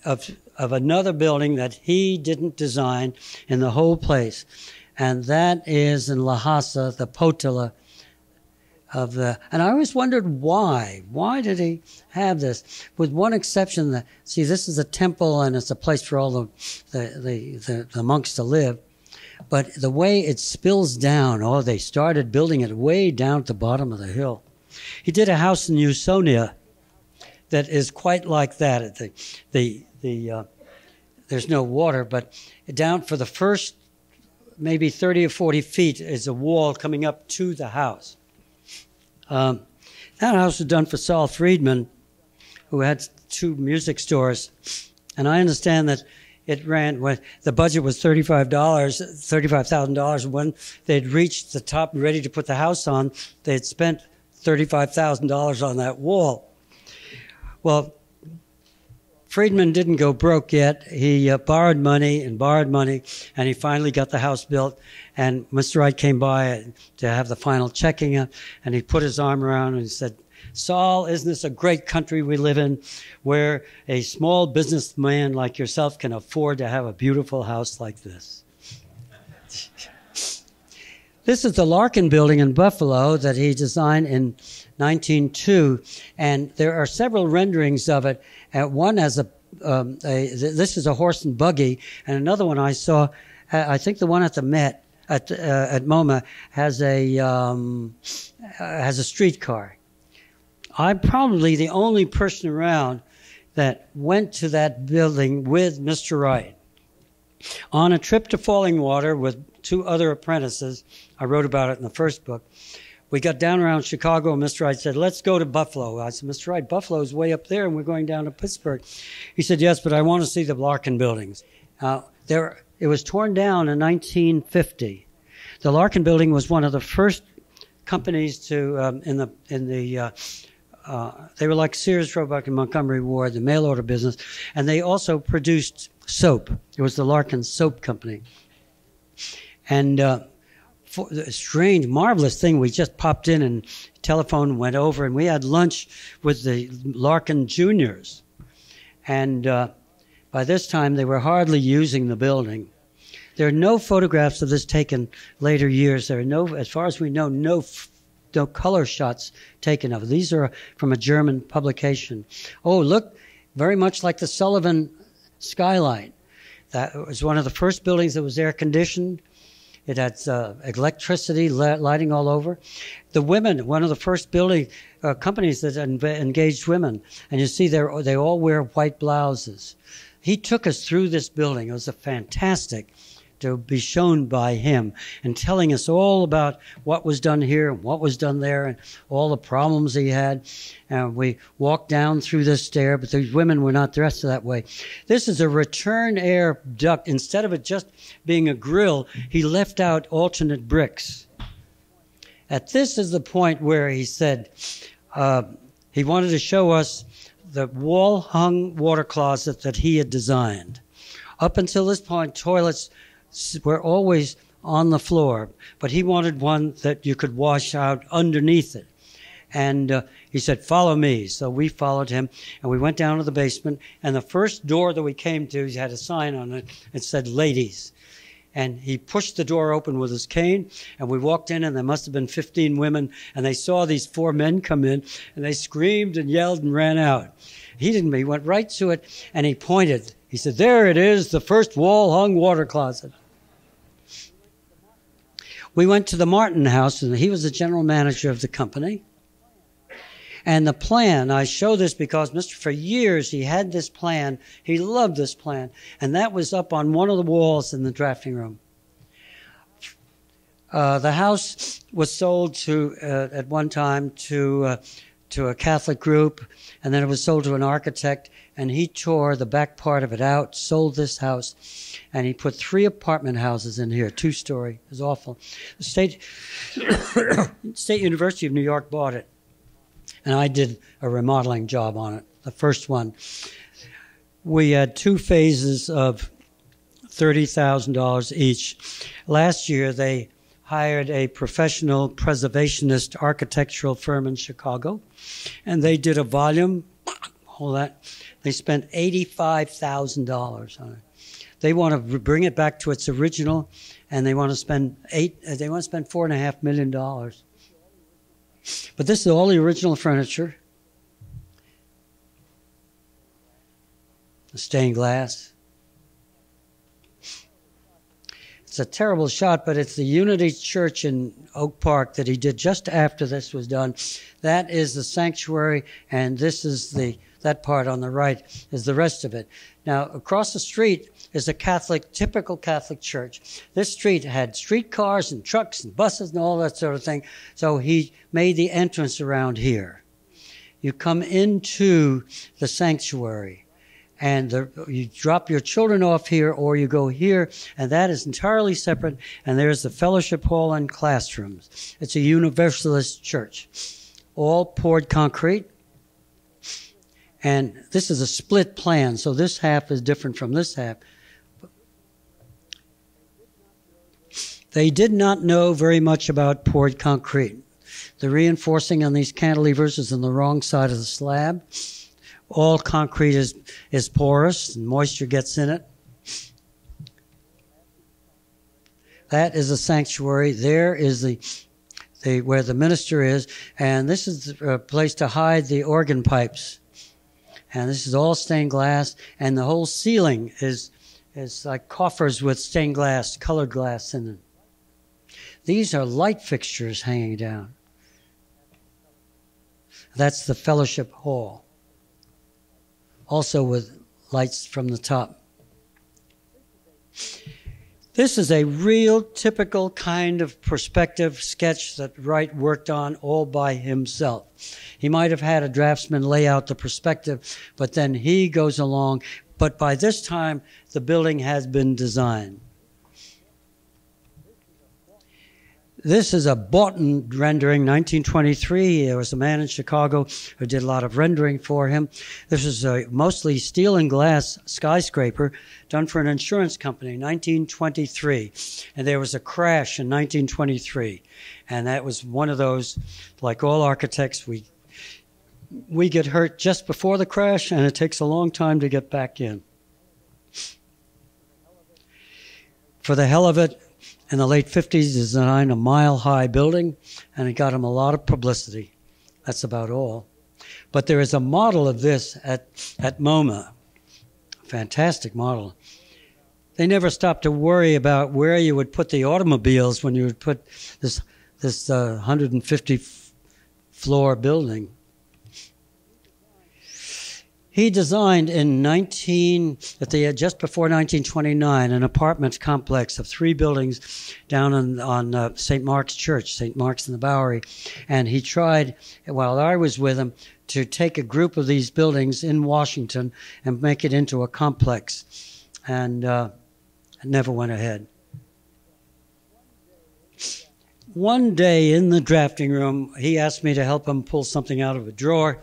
of another building that he didn't design in the whole place. And that is in Lhasa, the Potala of the, and I always wondered why did he have this? With one exception, that, see, this is a temple and it's a place for all the monks to live. But the way it spills down, oh, they started building it way down at the bottom of the hill. He did a house in Usonia that is quite like that. There's no water, but down for the first maybe 30 or 40 feet is a wall coming up to the house. That house was done for Saul Friedman, who had two music stores. And I understand that it ran, when the budget was $35,000. When they'd reached the top ready to put the house on, they'd spent $35,000 on that wall. Well, Friedman didn't go broke yet. He borrowed money, and he finally got the house built. And Mr. Wright came by to have the final checking up, and he put his arm around and he said, "Saul, isn't this a great country we live in, where a small businessman like yourself can afford to have a beautiful house like this?" This is the Larkin Building in Buffalo that he designed in 1902, and there are several renderings of it. One has this is a horse and buggy, and another one I saw, I think the one at the Met, at MoMA, has a streetcar. I'm probably the only person around that went to that building with Mr. Wright. On a trip to Fallingwater with two other apprentices, I wrote about it in the first book, we got down around Chicago, and Mr. Wright said, "Let's go to Buffalo." I said, "Mr. Wright, Buffalo's way up there, and we're going down to Pittsburgh." He said, "Yes, but I want to see the Larkin buildings." It was torn down in 1950. The Larkin building was one of the first companies to, they were like Sears, Roebuck, and Montgomery Ward, the mail order business, and they also produced soap. It was the Larkin Soap Company. And a strange, marvelous thing. We just popped in and telephoned, went over, and we had lunch with the Larkin juniors. And by this time, they were hardly using the building. There are no photographs of this taken later years. There are no, as far as we know, no color shots taken of it. These are from a German publication. Oh, look, very much like the Sullivan skylight. That was one of the first buildings that was air-conditioned. It had electricity, lighting all over. The women, one of the first building companies that engaged women. And you see they all wear white blouses. He took us through this building. It was a fantastic to be shown by him and telling us all about what was done here and what was done there and all the problems he had. And we walked down through this stair, but these women were not dressed that way. This is a return air duct. Instead of it just being a grill, he left out alternate bricks. This is the point where he said he wanted to show us the wall-hung water closet that he had designed. Up until this point, toilets were always on the floor, but he wanted one that you could wash out underneath it. And he said, "Follow me." So we followed him, and we went down to the basement, and the first door that we came to, he had a sign on it that said, "Ladies." And he pushed the door open with his cane, and we walked in, and there must have been 15 women, and they saw these four men come in, and they screamed and yelled and ran out. He went right to it, and he pointed. He said, "There it is, the first wall-hung water closet." We went to the Martin House, and he was the general manager of the company. And the plan, I show this because for years he had this plan. He loved this plan. And that was up on one of the walls in the drafting room. The house was sold to, at one time, to a Catholic group, and then it was sold to an architect, and he tore the back part of it out, sold this house, and he put 3 apartment houses in here, 2-story. It was awful. The State University of New York bought it, and I did a remodeling job on it, the first one. We had 2 phases of $30,000 each. Last year, they hired a professional preservationist architectural firm in Chicago, and they did a volume, all that. They spent $85,000 on it. They want to bring it back to its original, and they want to spend $4.5 million. But this is all the original furniture, the stained glass. It's a terrible shot, but it's the Unity Church in Oak Park that he did just after this was done. That is the sanctuary, and this is the, that part on the right is the rest of it. Now, across the street is a Catholic, typical Catholic church. This street had streetcars and trucks and buses and all that sort of thing, so he made the entrance around here. You come into the sanctuary. And you drop your children off here, or you go here, and that is entirely separate. And there's the fellowship hall and classrooms. It's a Universalist church, all poured concrete. And this is a split plan, so this half is different from this half. They did not know very much about poured concrete. The reinforcing on these cantilevers is on the wrong side of the slab. All concrete is porous, and moisture gets in it. That is a sanctuary. There is the where the minister is, and this is a place to hide the organ pipes. And this is all stained glass, and the whole ceiling is like coffers with stained glass, colored glass in them. These are light fixtures hanging down. That's the fellowship hall. Also with lights from the top. This is a real typical kind of perspective sketch that Wright worked on all by himself. He might have had a draftsman lay out the perspective, but then he goes along. But by this time, the building has been designed. This is a Boughton rendering, 1923. There was a man in Chicago who did a lot of rendering for him. This is a mostly steel and glass skyscraper done for an insurance company, 1923. And there was a crash in 1923. And that was one of those, like all architects, we get hurt just before the crash, and it takes a long time to get back in. For the hell of it, in the late 50s, he designed a mile-high building, and it got him a lot of publicity. That's about all. But there is a model of this at MoMA, a fantastic model. They never stopped to worry about where you would put the automobiles when you would put this 150-floor building. He designed in just before 1929, an apartment complex of 3 buildings down on St. Mark's Church, St. Mark's in the Bowery. And he tried, while I was with him, to take a group of these buildings in Washington and make it into a complex. And it never went ahead. One day in the drafting room, he asked me to help him pull something out of a drawer.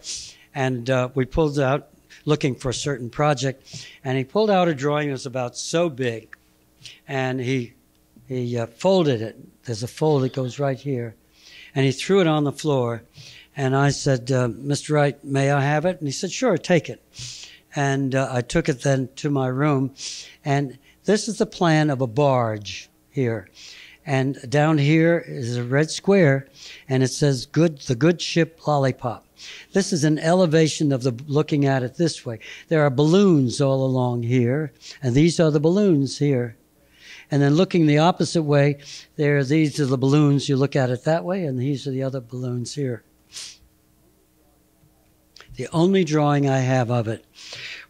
And we pulled out, looking for a certain project, and he pulled out a drawing that was about so big, and he folded it. There's a fold that goes right here, and he threw it on the floor, and I said, Mr. Wright, may I have it? And he said, sure, take it. And I took it then to my room, and this is the plan of a barge here. And down here is a red square, and it says, the good ship Lollipop. This is an elevation of looking at it this way. There are balloons all along here, and these are the balloons here. And then looking the opposite way, these are the balloons. You look at it that way, and these are the other balloons here. the only drawing I have of it.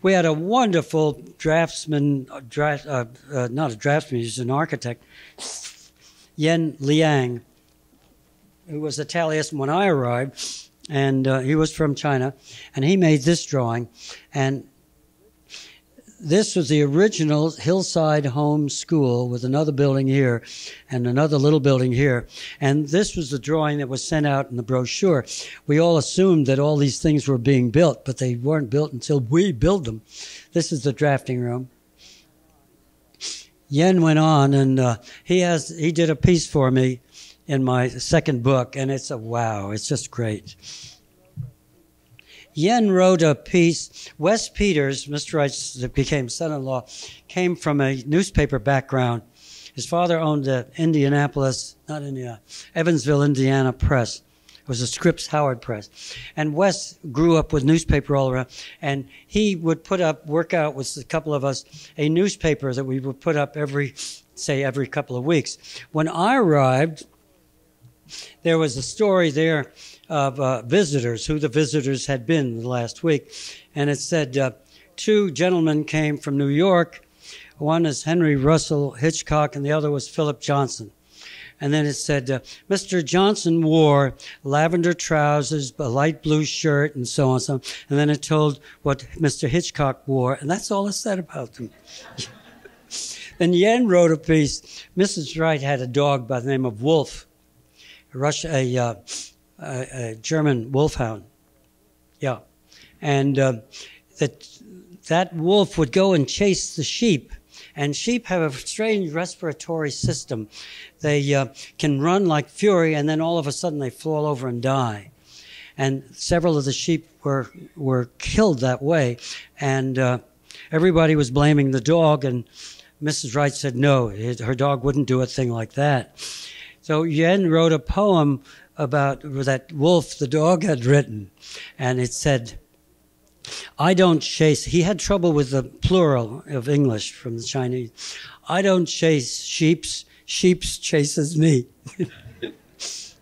We had a wonderful draftsman, not a draftsman, he's an architect, Yen Liang, who was a Taliesin when I arrived, and he was from China, and he made this drawing. And this was the original Hillside Home School with another building here and another little building here. And this was the drawing that was sent out in the brochure. We all assumed that all these things were being built, but they weren't built until we built them. This is the drafting room. Yen went on, and he did a piece for me in my second book, and it's a wow, it's just great. Yen wrote a piece. Wes Peters, Mr. Wright's that became son-in-law, came from a newspaper background. His father owned the Evansville, Indiana press. It was a Scripps Howard press. And Wes grew up with newspaper all around, and he would put up, work out with a couple of us, a newspaper that we would put up every, say, every couple of weeks. When I arrived, there was a story there of visitors, who the visitors had been the last week. And it said, two gentlemen came from New York. One is Henry Russell Hitchcock, and the other was Philip Johnson. And then it said, Mr. Johnson wore lavender trousers, a light blue shirt, and so on. And then it told what Mr. Hitchcock wore, and that's all it said about them. Then Yen wrote a piece. Mrs. Wright had a dog by the name of Wolf, a German wolfhound, yeah. And that wolf would go and chase the sheep. And sheep have a strange respiratory system. They can run like fury, and then all of a sudden they fall over and die. And several of the sheep were killed that way. And everybody was blaming the dog, and Mrs. Wright said no, her dog wouldn't do a thing like that. So Yen wrote a poem about that wolf the dog had written, and it said, I don't chase, he had trouble with the plural of English from the Chinese. I don't chase sheeps, sheeps chases me. This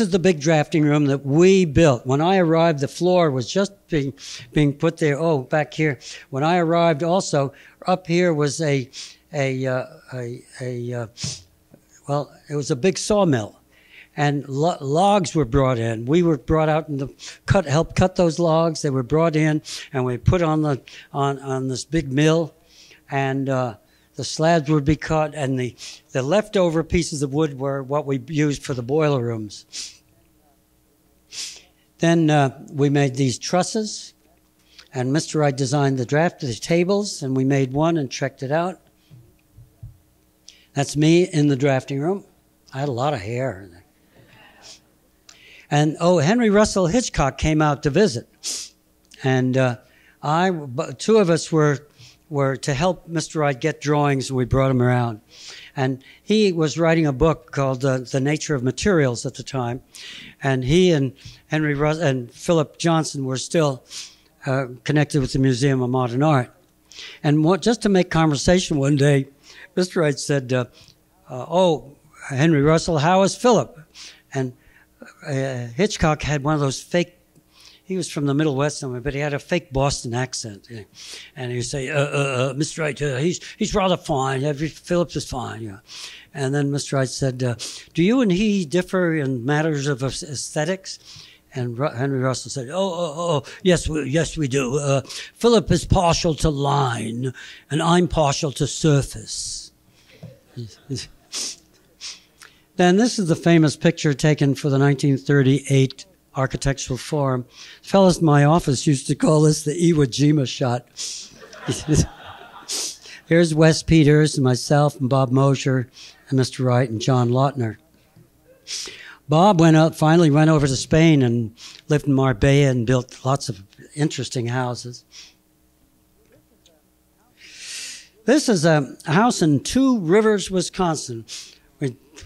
is the big drafting room that we built. When I arrived, the floor was just being put there, oh, back here. When I arrived also, up here was well, it was a big sawmill. And logs were brought in. We were brought out and helped cut those logs. They were brought in, and we put on this big mill, and the slabs would be cut, and the leftover pieces of wood were what we used for the boiler rooms. Then we made these trusses, and Mr. Wright designed the draft of the tables, and we made one and checked it out. That's me in the drafting room. I had a lot of hair in there. And, oh, Henry Russell Hitchcock came out to visit. And two of us were to help Mr. Wright get drawings, and we brought him around. And he was writing a book called The Nature of Materials at the time. And he and Henry Russell and Philip Johnson were still connected with the Museum of Modern Art. And just to make conversation one day, Mr. Wright said, oh, Henry Russell, how is Philip? And Hitchcock had one of those fake, he was from the Middle West somewhere, but he had a fake Boston accent. You know, and he would say, Mr. Wright, he's rather fine. Phillips is fine. You know. And then Mr. Wright said, do you and he differ in matters of aesthetics? And Henry Russell said, oh, yes, we do. Philip is partial to line, and I'm partial to surface. Then this is the famous picture taken for the 1938 Architectural Forum. The fellas in my office used to call this the Iwo Jima shot. Here's Wes Peters and myself and Bob Mosher and Mr. Wright and John Lautner. Bob finally went over to Spain and lived in Marbella and built lots of interesting houses. This is a house in Two Rivers, Wisconsin.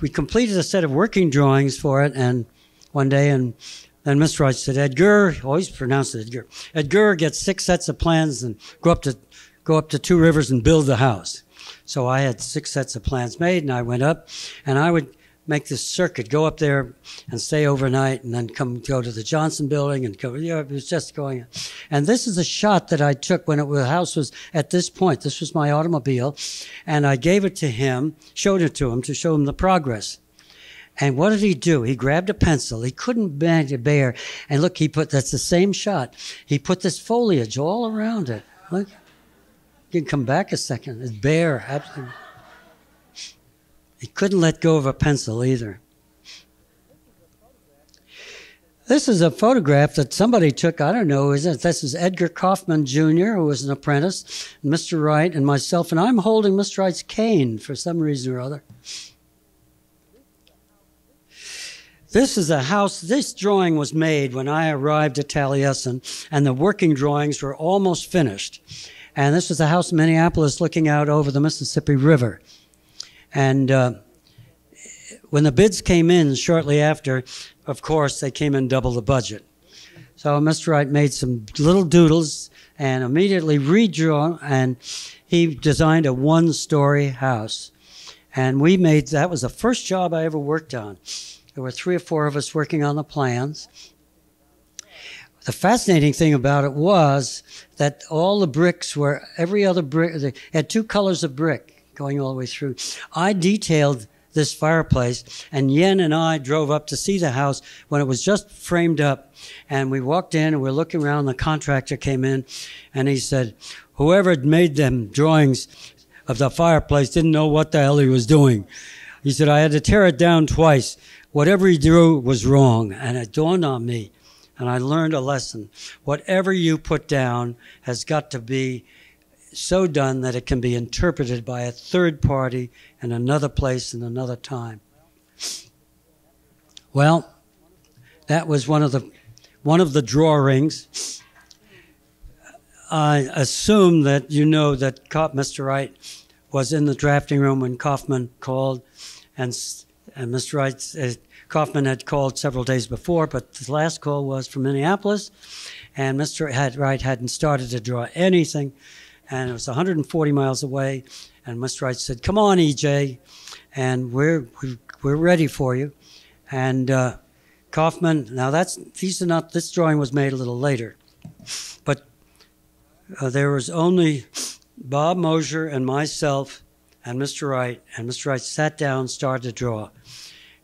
We completed a set of working drawings for it, and one day, and then Mr. Wright said, Edgar, always pronounced it Edgar. Edgar gets 6 sets of plans and go up to Two Rivers and build the house. So I had 6 sets of plans made, and I went up, and I would make this circuit, go up there and stay overnight and then come go to the Johnson Building and go, you know, it was just going. And this is a shot that I took when the house was at this point. This was my automobile. And I gave it to him, showed it to show him the progress. And what did he do? He grabbed a pencil. He couldn't bear. And look, he put, that's the same shot. He put this foliage all around it. Look, you can come back a second. It's bare, absolutely. He couldn't let go of a pencil either. This is a photograph that somebody took, I don't know, is it? This is Edgar Kaufman, Jr., who was an apprentice, Mr. Wright and myself, and I'm holding Mr. Wright's cane for some reason or other. This is a house, this drawing was made when I arrived at Taliesin, and the working drawings were almost finished. And this was a house in Minneapolis looking out over the Mississippi River. And when the bids came in shortly after, of course, they came in double the budget. So Mr. Wright made some little doodles and immediately redrew, and he designed a one-story house. And we made, that was the first job I ever worked on. There were 3 or 4 of us working on the plans. The fascinating thing about it was that all the bricks were, every other brick, they had 2 colors of brick going all the way through. I detailed this fireplace, and Yen and I drove up to see the house when it was just framed up. And we walked in, and we're looking around. The contractor came in, and he said, whoever made them drawings of the fireplace didn't know what the hell he was doing. He said, I had to tear it down twice. Whatever he drew was wrong, and it dawned on me, and I learned a lesson. Whatever you put down has got to be so done that it can be interpreted by a third party in another place and another time. Well, that was one of the drawings. I assume that you know that Mr. Wright was in the drafting room when Kaufman called, and Mr. Wright, Kaufman had called several days before, but the last call was from Minneapolis, and Mr. Wright hadn't started to draw anything. And it was 140 miles away, and Mr. Wright said, come on, EJ, and we're ready for you. And Kaufman, now these are not, this drawing was made a little later, but there was only Bob Mosher and myself and Mr. Wright, and Mr. Wright sat down and started to draw.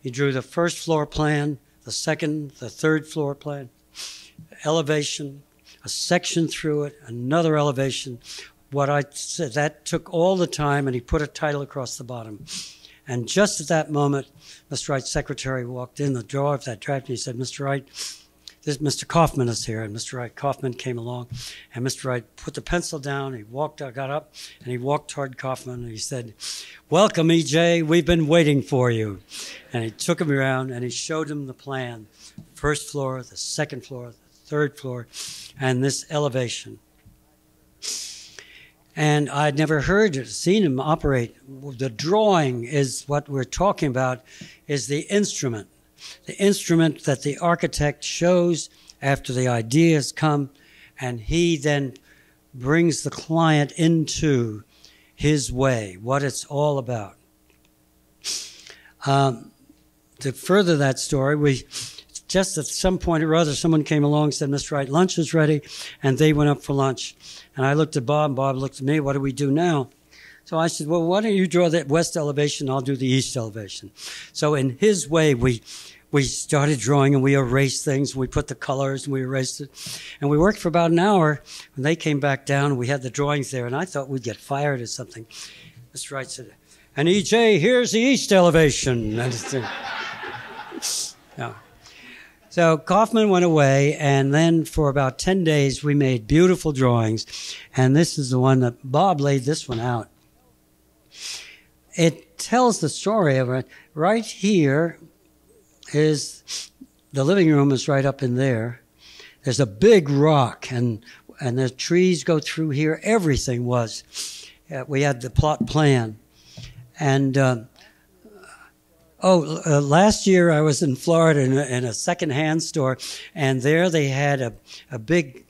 He drew the first floor plan, the second, the third floor plan, elevation, a section through it, another elevation. What I said, that took all the time, and he put a title across the bottom. And just at that moment, Mr. Wright's secretary walked in the drawer of that draft, and he said, Mr. Wright, this Mr. Kaufman is here. And Mr. Wright, Kaufman came along, and Mr. Wright put the pencil down, he walked out, got up, and he walked toward Kaufman, and he said, welcome, E.J., we've been waiting for you. And he took him around, and he showed him the plan. First floor, the second floor, third floor, and this elevation. And I'd never heard or seen him operate. The drawing is what we're talking about, is the instrument that the architect shows after the ideas come, and he then brings the client into his way, what it's all about. To further that story, we just at some point or other, someone came along and said, Mr. Wright, lunch is ready, and they went up for lunch. And I looked at Bob, and Bob looked at me, what do we do now? So I said, well, why don't you draw that west elevation, I'll do the east elevation. So in his way, we started drawing, and we erased things, and we put the colors, and we erased it. And we worked for about an hour, and they came back down, and we had the drawings there, and I thought we'd get fired or something. Mr. Wright said, and E.J., here's the east elevation. No. So Kaufman went away, and then for about 10 days, we made beautiful drawings. And this is the one that Bob laid this one out. It tells the story of it. Right here is, the living room is right up in there. There's a big rock, and the trees go through here. Everything was. We had the plot plan. And last year I was in Florida in a second-hand store, and there they had a big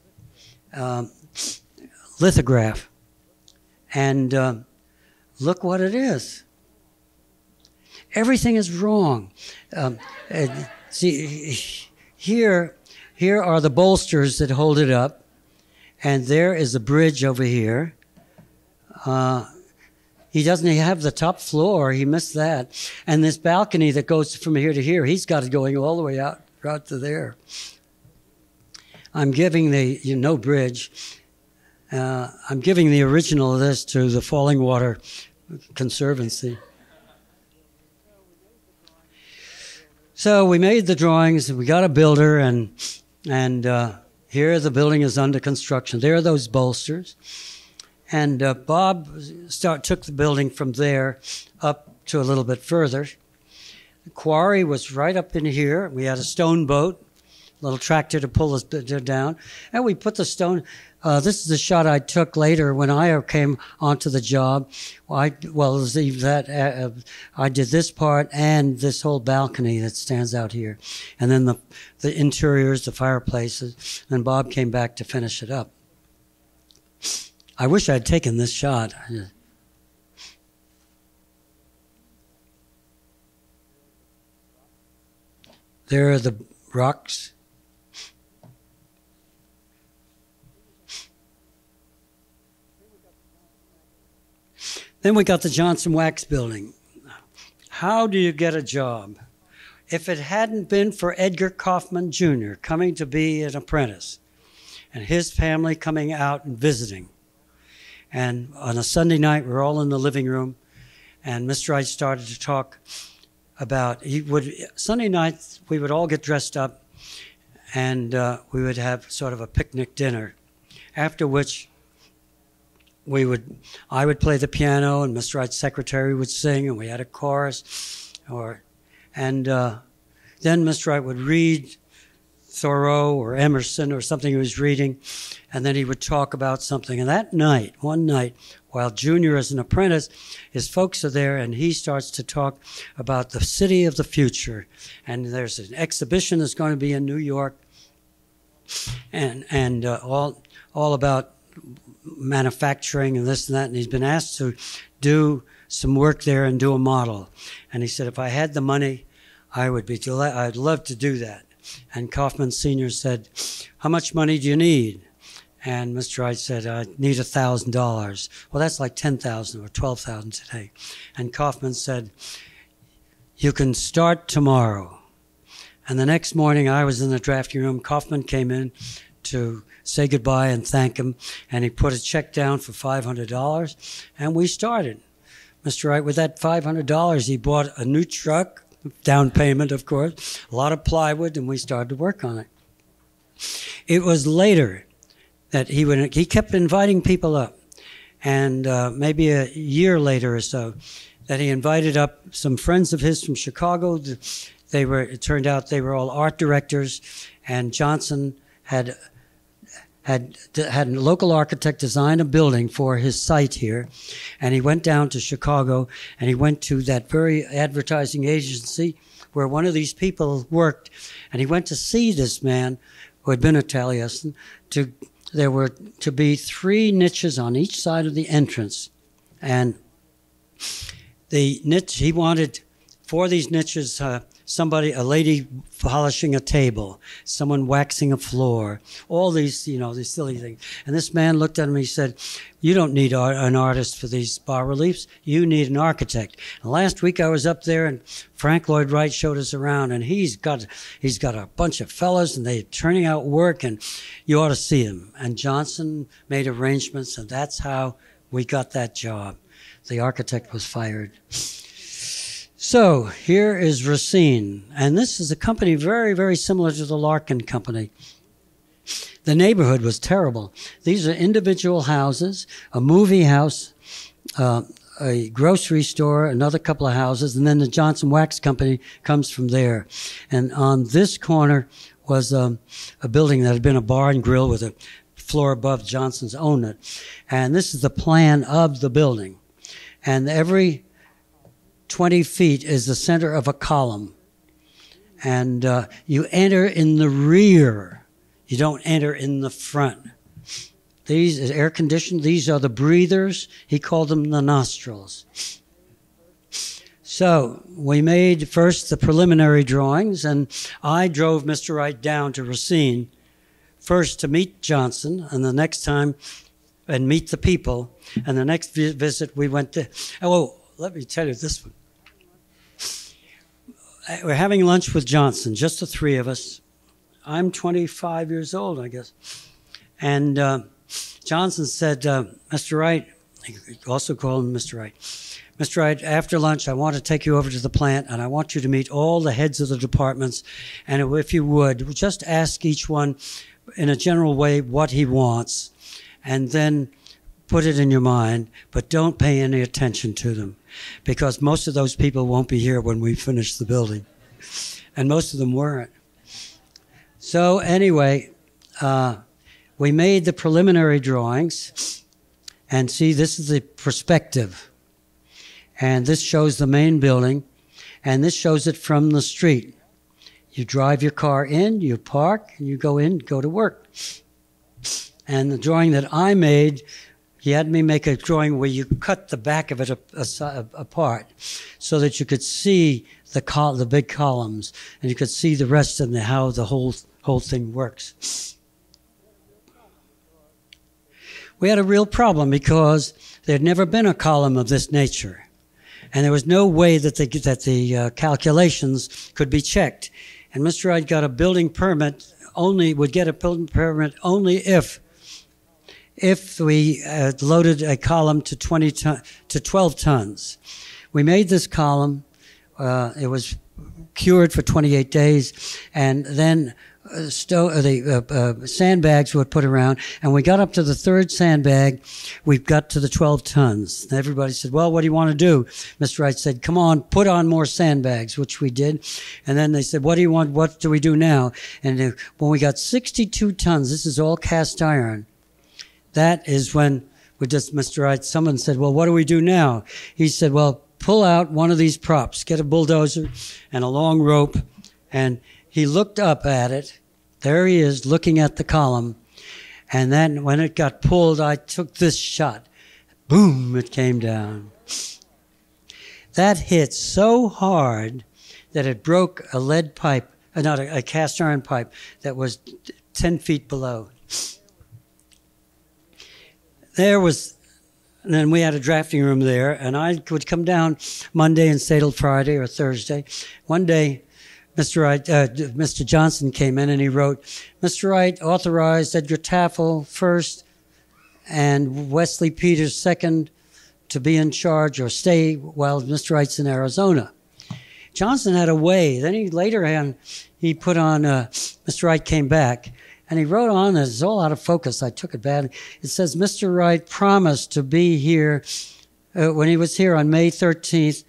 lithograph. And look what it is. Everything is wrong. See, here are the bolsters that hold it up, and there is the bridge over here. He doesn't have the top floor. He missed that. And this balcony that goes from here to here, he's got it going all the way out to there. I'm giving the, you know, bridge. I'm giving the original of this to the Fallingwater Conservancy. So we made the drawings. We got a builder, and here the building is under construction. There are those bolsters. And Bob took the building from there up to a little bit further. The quarry was right up in here. We had a stone boat, a little tractor to pull us down. And we put the stone. This is the shot I took later when I came onto the job. I did this part and this whole balcony that stands out here. And then the interiors, the fireplaces. And Bob came back to finish it up. I wish I'd taken this shot. There are the rocks. Then we got the Johnson's Wax Building. How do you get a job? If it hadn't been for Edgar Kaufman, Jr. coming to be an apprentice and his family coming out and visiting, and on a Sunday night, we're all in the living room, and Mr. Wright started to talk about, Sunday nights, we would all get dressed up, and we would have sort of a picnic dinner, after which I would play the piano, and Mr. Wright's secretary would sing, and we had a chorus, and then Mr. Wright would read Thoreau or Emerson or something he was reading, and then he would talk about something. And that night, one night, while Junior is an apprentice, his folks are there, and he starts to talk about the city of the future. And there's an exhibition that's going to be in New York, and all about manufacturing and this and that. And he's been asked to do some work there and do a model. And he said, if I had the money, I'd love to do that. And Kaufman Sr. said, how much money do you need? And Mr. Wright said, I need $1,000. Well, that's like $10,000 or $12,000 today. And Kaufman said, you can start tomorrow. And the next morning, I was in the drafting room. Kaufman came in to say goodbye and thank him. And he put a check down for $500. And we started. Mr. Wright, with that $500, he bought a new truck, down payment, of course, a lot of plywood, and we started to work on it. It was later that he kept inviting people up, and maybe a year later or so, that he invited up some friends of his from Chicago. It turned out they were all art directors, and Johnson had a local architect design a building for his site here, and he went down to Chicago, and he went to that very advertising agency where one of these people worked, and he went to see this man who had been at Taliesin. There were to be 3 niches on each side of the entrance, and the niche he wanted for these niches, a lady polishing a table, someone waxing a floor, all these, these silly things. And this man looked at him, he said, you don't need an artist for these bas-reliefs, you need an architect. And last week I was up there and Frank Lloyd Wright showed us around, and he's got a bunch of fellas and they're turning out work, and you ought to see him. And Johnson made arrangements, and that's how we got that job. The architect was fired. So here is Racine, and this is a company very, very similar to the Larkin Company. The neighborhood was terrible. These are individual houses, a movie house, a grocery store, another couple of houses, and then the Johnson Wax Company comes from there. And on this corner was a building that had been a bar and grill with a floor above Johnson's own it. And this is the plan of the building. And every 20 feet is the center of a column, and you enter in the rear. You don't enter in the front. These is air conditioned. These are the breathers. He called them the nostrils. So we made first the preliminary drawings, and I drove Mr. Wright down to Racine, first to meet Johnson, and the next time, and meet the people. And the next visit we went to, oh, let me tell you this one. We're having lunch with Johnson, just the three of us. I'm 25 years old, I guess. And Johnson said, Mr. Wright, he also called him Mr. Wright. Mr. Wright, after lunch, I want to take you over to the plant, and I want you to meet all the heads of the departments. And if you would, just ask each one in a general way what he wants, and then put it in your mind, but don't pay any attention to them, because most of those people won't be here when we finish the building. And most of them weren't. So anyway, we made the preliminary drawings, and see, this is the perspective. And this shows the main building, and this shows it from the street. You drive your car in, you park, and you go in, go to work. And the drawing that I made, he had me make a drawing where you cut the back of it apart so that you could see the big columns, and you could see the rest and how the whole thing works. We had a real problem because there had never been a column of this nature, and there was no way that the calculations could be checked. And Mr. Wright got a building permit only if we loaded a column to 12 tons. We made this column. It was cured for 28 days, and then sandbags were put around. And we got up to the third sandbag. We got to the 12 tons. And everybody said, well, what do you want to do? Mr. Wright said, come on, put on more sandbags, which we did. And then they said, what do you want? What do we do now? And when we got 62 tons, this is all cast iron. That is when we just, Mr. Wright, someone said, well, what do we do now? He said, well, pull out one of these props, get a bulldozer and a long rope. And he looked up at it. There he is looking at the column. And then when it got pulled, I took this shot. Boom, it came down. That hit so hard that it broke a lead pipe, not a cast iron pipe that was 10 feet below. And then we had a drafting room there, and I would come down Monday and stay till Friday or Thursday. One day, Mr. Johnson came in, and he wrote, Mr. Wright authorized Edgar Tafel first and Wesley Peters second to be in charge or stay while Mr. Wright's in Arizona. Johnson had a way. Then he later on, he put on, Mr. Wright came back. And he wrote on, it's all out of focus, I took it badly. It says, Mr. Wright promised to be here when he was here on May 13th,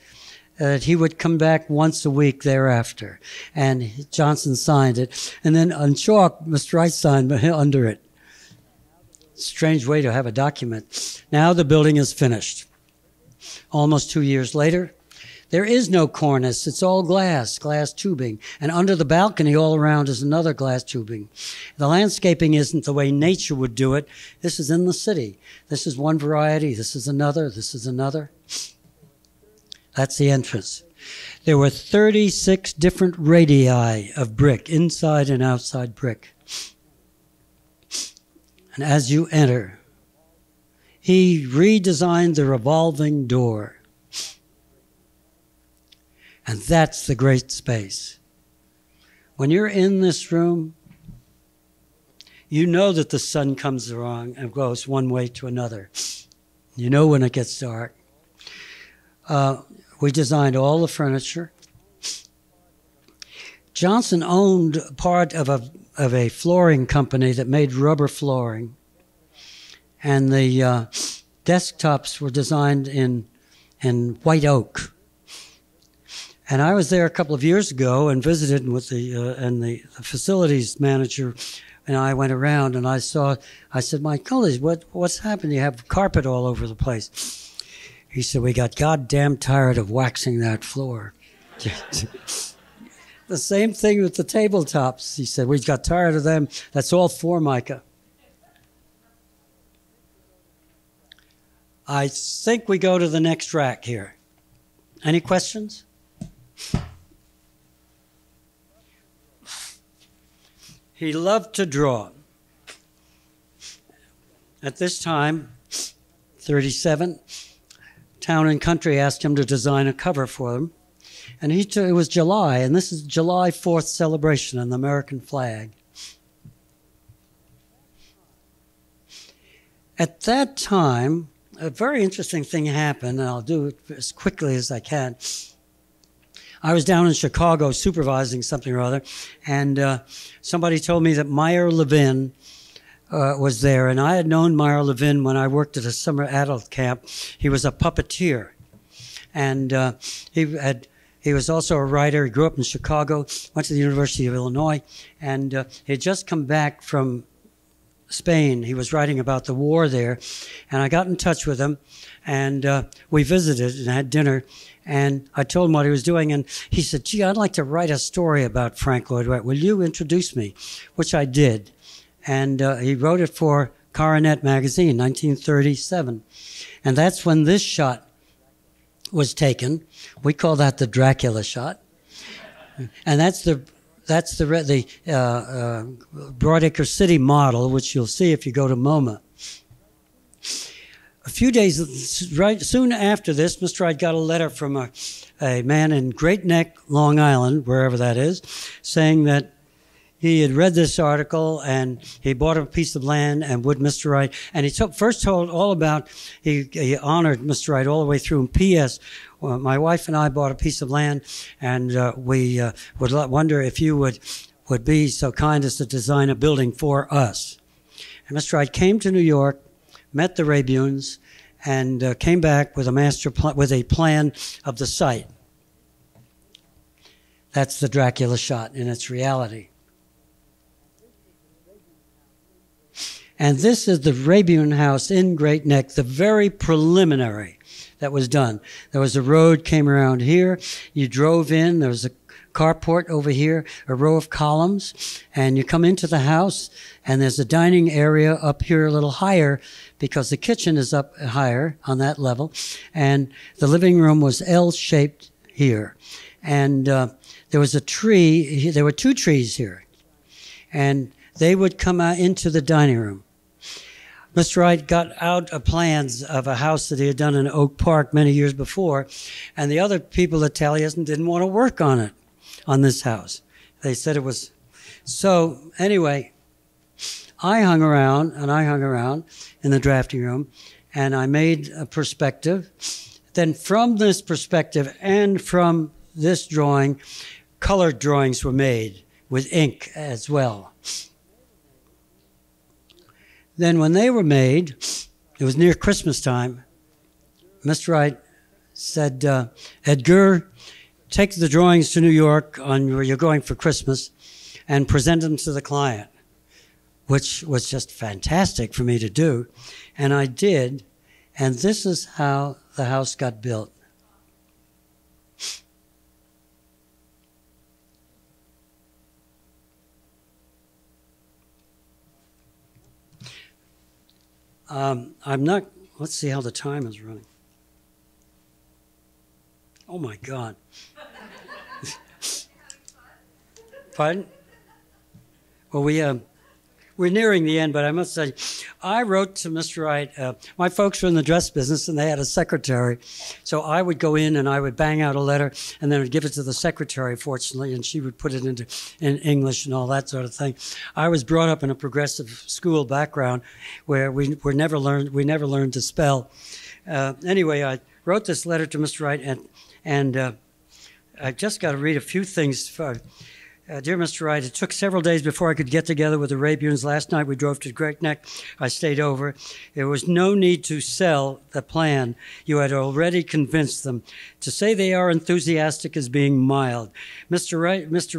that he would come back once a week thereafter. And Johnson signed it. And then on chalk, Mr. Wright signed under it. Strange way to have a document. Now the building is finished. Almost 2 years later, there is no cornice. It's all glass tubing. And under the balcony all around is another glass tubing. The landscaping isn't the way nature would do it. This is in the city. This is one variety. This is another. This is another. That's the entrance. There were 36 different radii of brick, inside and outside brick. And as you enter, he redesigned the revolving door. And that's the great space. When you're in this room, you know that the sun comes along and goes one way to another. You know when it gets dark. We designed all the furniture. Johnson owned part of a flooring company that made rubber flooring. And the desktops were designed in white oak. And I was there a couple of years ago and visited with the facilities manager, and I went around and I said, my colleagues, what's happened? You have carpet all over the place. He said, we got goddamn tired of waxing that floor. The same thing with the tabletops. He said, we got tired of them. That's all Formica. I think we go to the next rack here. Any questions? He loved to draw. At this time, 37, Town and Country asked him to design a cover for them. And he it was July, and this is July 4th celebration in the American flag. At that time, a very interesting thing happened, and I'll do it as quickly as I can. I was down in Chicago supervising something or other, and somebody told me that Meyer Levin was there, and I had known Meyer Levin when I worked at a summer adult camp. He was a puppeteer, and he was also a writer. He grew up in Chicago, went to the University of Illinois, and he had just come back from Spain. He was writing about the war there, and I got in touch with him, and we visited and had dinner, and I told him what he was doing, and he said, gee, I'd like to write a story about Frank Lloyd Wright. Will you introduce me? Which I did, and he wrote it for Coronet magazine, 1937, and that's when this shot was taken. We call that the Dracula shot, and that's the Broadacre City model, which you'll see if you go to MoMA. A few days, soon after this, Mr. Wright got a letter from a man in Great Neck, Long Island, wherever that is, saying that he had read this article and he bought a piece of land and would Mr. Wright. And he first told all about, he honored Mr. Wright all the way through. And P.S., well, my wife and I bought a piece of land, and we would wonder if you would be so kind as to design a building for us. And Mr. Wright came to New York, met the Rebhuhns, and came back with a plan of the site. That's the Dracula shot in its reality. And this is the Rebhuhn house in Great Neck, the very preliminary that was done. There was a road came around here. You drove in. There was a carport over here, a row of columns. And you come into the house, and there's a dining area up here a little higher because the kitchen is up higher on that level. And the living room was L-shaped here. And there was a tree. There were two trees here. And they would come out into the dining room. Mr. Wright got out plans of a house that he had done in Oak Park many years before, and the other people at Taliesin didn't want to work on it, on this house. They said it was... So, anyway, I hung around in the drafting room, and I made a perspective. Then from this perspective and from this drawing, colored drawings were made with ink as well. Then when they were made, it was near Christmas time, Mr. Wright said, Edgar, take the drawings to New York on where you're going for Christmas and present them to the client, which was just fantastic for me to do. And I did, and this is how the house got built. Let's see how the time is running. Oh my God. Pardon? Well, we're nearing the end, but I must say, I wrote to Mr. Wright, my folks were in the dress business and they had a secretary. So I would go in and I would bang out a letter and then I'd give it to the secretary, fortunately, and she would put it in English and all that sort of thing. I was brought up in a progressive school background where we never learned to spell. Anyway, I wrote this letter to Mr. Wright and I just got to read a few things for, dear Mr. Wright, it took several days before I could get together with the Rebhuhns. Last night we drove to Great Neck. I stayed over. There was no need to sell the plan. You had already convinced them. To say they are enthusiastic is being mild. Mr.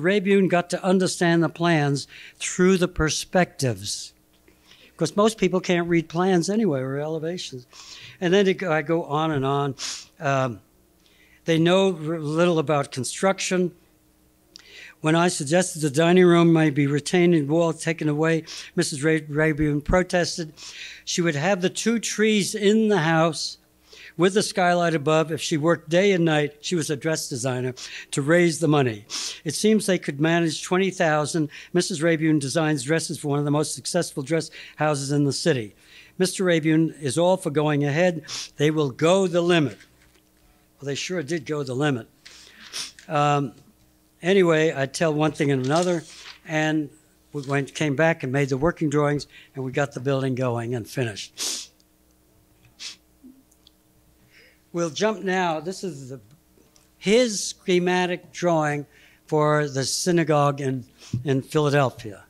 Rebhuhn got to understand the plans through the perspectives. Because most people can't read plans anyway or elevations. And then I go on and on. They know little about construction. When I suggested the dining room might be retained and wall taken away, Mrs. Rebhuhn protested. She would have the two trees in the house with the skylight above. If she worked day and night, she was a dress designer, to raise the money. It seems they could manage $20,000. Mrs. Rebhuhn designs dresses for one of the most successful dress houses in the city. Mr. Rebhuhn is all for going ahead. They will go the limit. Well, they sure did go the limit. Anyway, I tell one thing and another, and we came back and made the working drawings, and we got the building going and finished. We'll jump now. This is his schematic drawing for the synagogue in Philadelphia.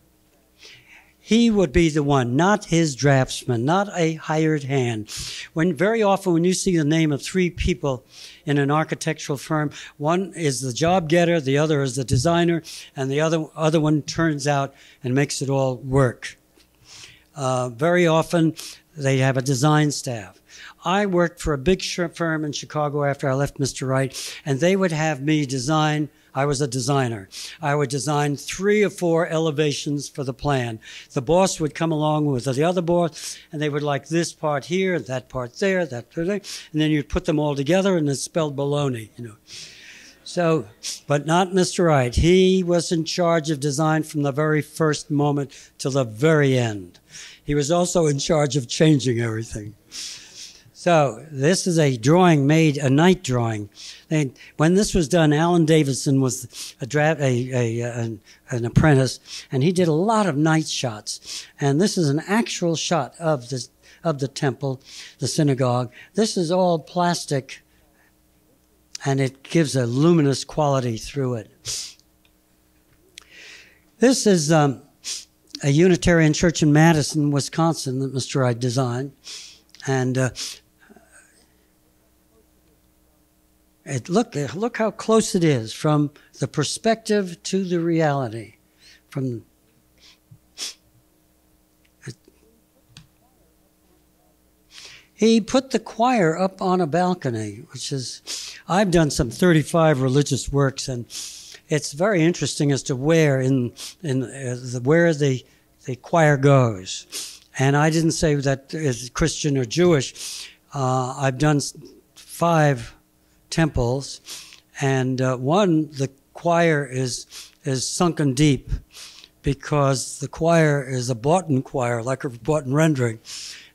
He would be the one, not his draftsman, not a hired hand. Very often when you see the name of three people in an architectural firm, one is the job getter, the other is the designer, and the other one turns out and makes it all work. Very often they have a design staff. I worked for a big firm in Chicago after I left Mr. Wright, and they would have me design. I was a designer. I would design 3 or 4 elevations for the plan. The boss would come along with the other boss, and they would like this part here, that part there, that part there, and then you'd put them all together, and it spelled baloney, you know. So, but not Mr. Wright. He was in charge of design from the very first moment till the very end. He was also in charge of changing everything. So this is a drawing made, a night drawing. And when this was done, Alan Davidson was an apprentice, and he did a lot of night shots. And this is an actual shot of the temple, the synagogue. This is all plastic, and it gives a luminous quality through it. This is a Unitarian church in Madison, Wisconsin, that Mr. Wright designed, and. Look how close it is from the perspective to the reality. He put the choir up on a balcony, which is, I've done some 35 religious works, and it's very interesting as to where the choir goes. And I didn't say that it's Christian or Jewish. I've done 5. Temples, and one, the choir is sunken deep because the choir is a Boughton choir, like a Boughton rendering.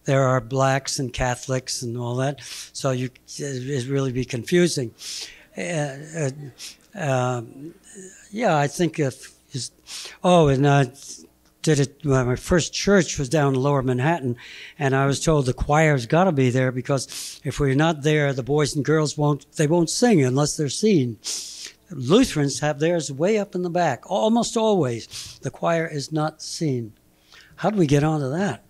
There are blacks and Catholics and all that, so it'd really be confusing. Yeah, I think if and I did it. My first church was down in Lower Manhattan, and I was told the choir's got to be there because if we're not there, the boys and girls won't sing unless they're seen. Lutherans have theirs way up in the back. Almost always, the choir is not seen. How do we get onto that?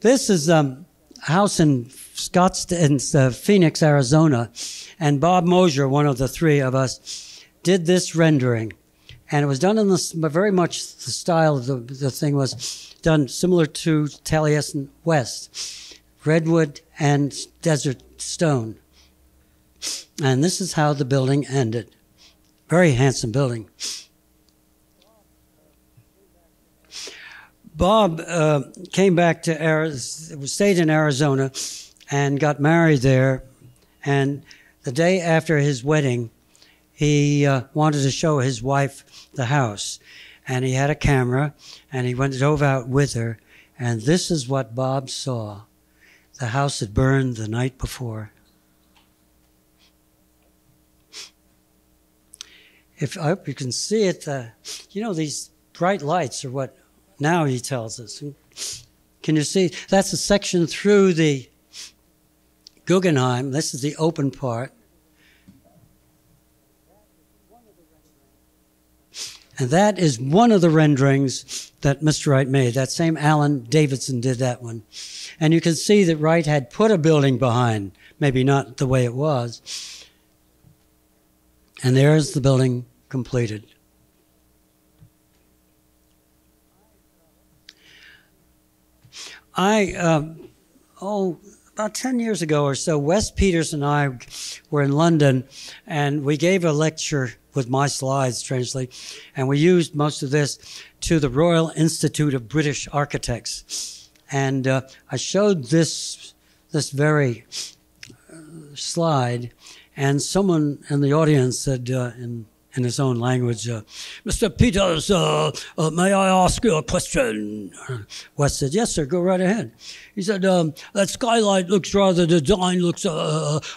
This is a house in Phoenix, Arizona, and Bob Mosier, one of the three of us, did this rendering. And it was done in very much the style of the thing was done similar to Taliesin West, redwood and desert stone. And this is how the building ended. Very handsome building. Bob came back to Arizona, stayed in Arizona, and got married there. And the day after his wedding, he wanted to show his wife the house, and he had a camera, and he drove out with her, and this is what Bob saw. The house had burned the night before. I hope you can see it. These bright lights are what now he tells us. Can you see? That's a section through the Guggenheim. This is the open part. And that is one of the renderings that Mr. Wright made. That same Alan Davidson did that one. And you can see that Wright had put a building behind, maybe not the way it was. And there's the building completed. About 10 years ago or so, Wes Peters and I were in London, and we gave a lecture with my slides, strangely, and we used most of this to the Royal Institute of British Architects. And I showed this this very slide, and someone in the audience said in his own language, "Mr. Peters, may I ask you a question?" West said, "Yes, sir, go right ahead." He said, "That skylight looks rather, the design looks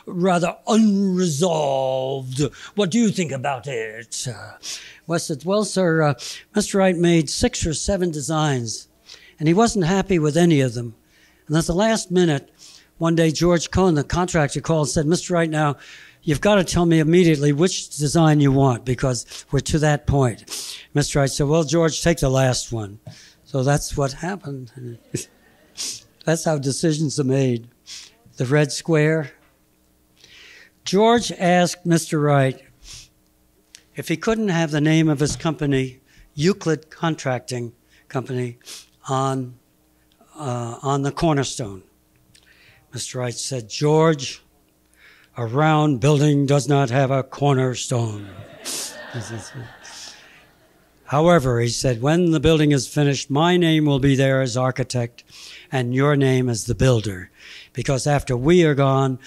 rather unresolved. What do you think about it?" West said, "Well, sir, Mr. Wright made 6 or 7 designs, and he wasn't happy with any of them. And at the last minute, one day George Cohn, the contractor, called and said, 'Mr. Wright, now, you've got to tell me immediately which design you want, because we're to that point.' Mr. Wright said, 'Well, George, take the last one.'" So that's what happened. That's how decisions are made. The red square. George asked Mr. Wright if he couldn't have the name of his company, Euclid Contracting Company, on the cornerstone. Mr. Wright said, "George, a round building does not have a cornerstone." However, he said, "When the building is finished, my name will be there as architect and your name as the builder, because after we are gone,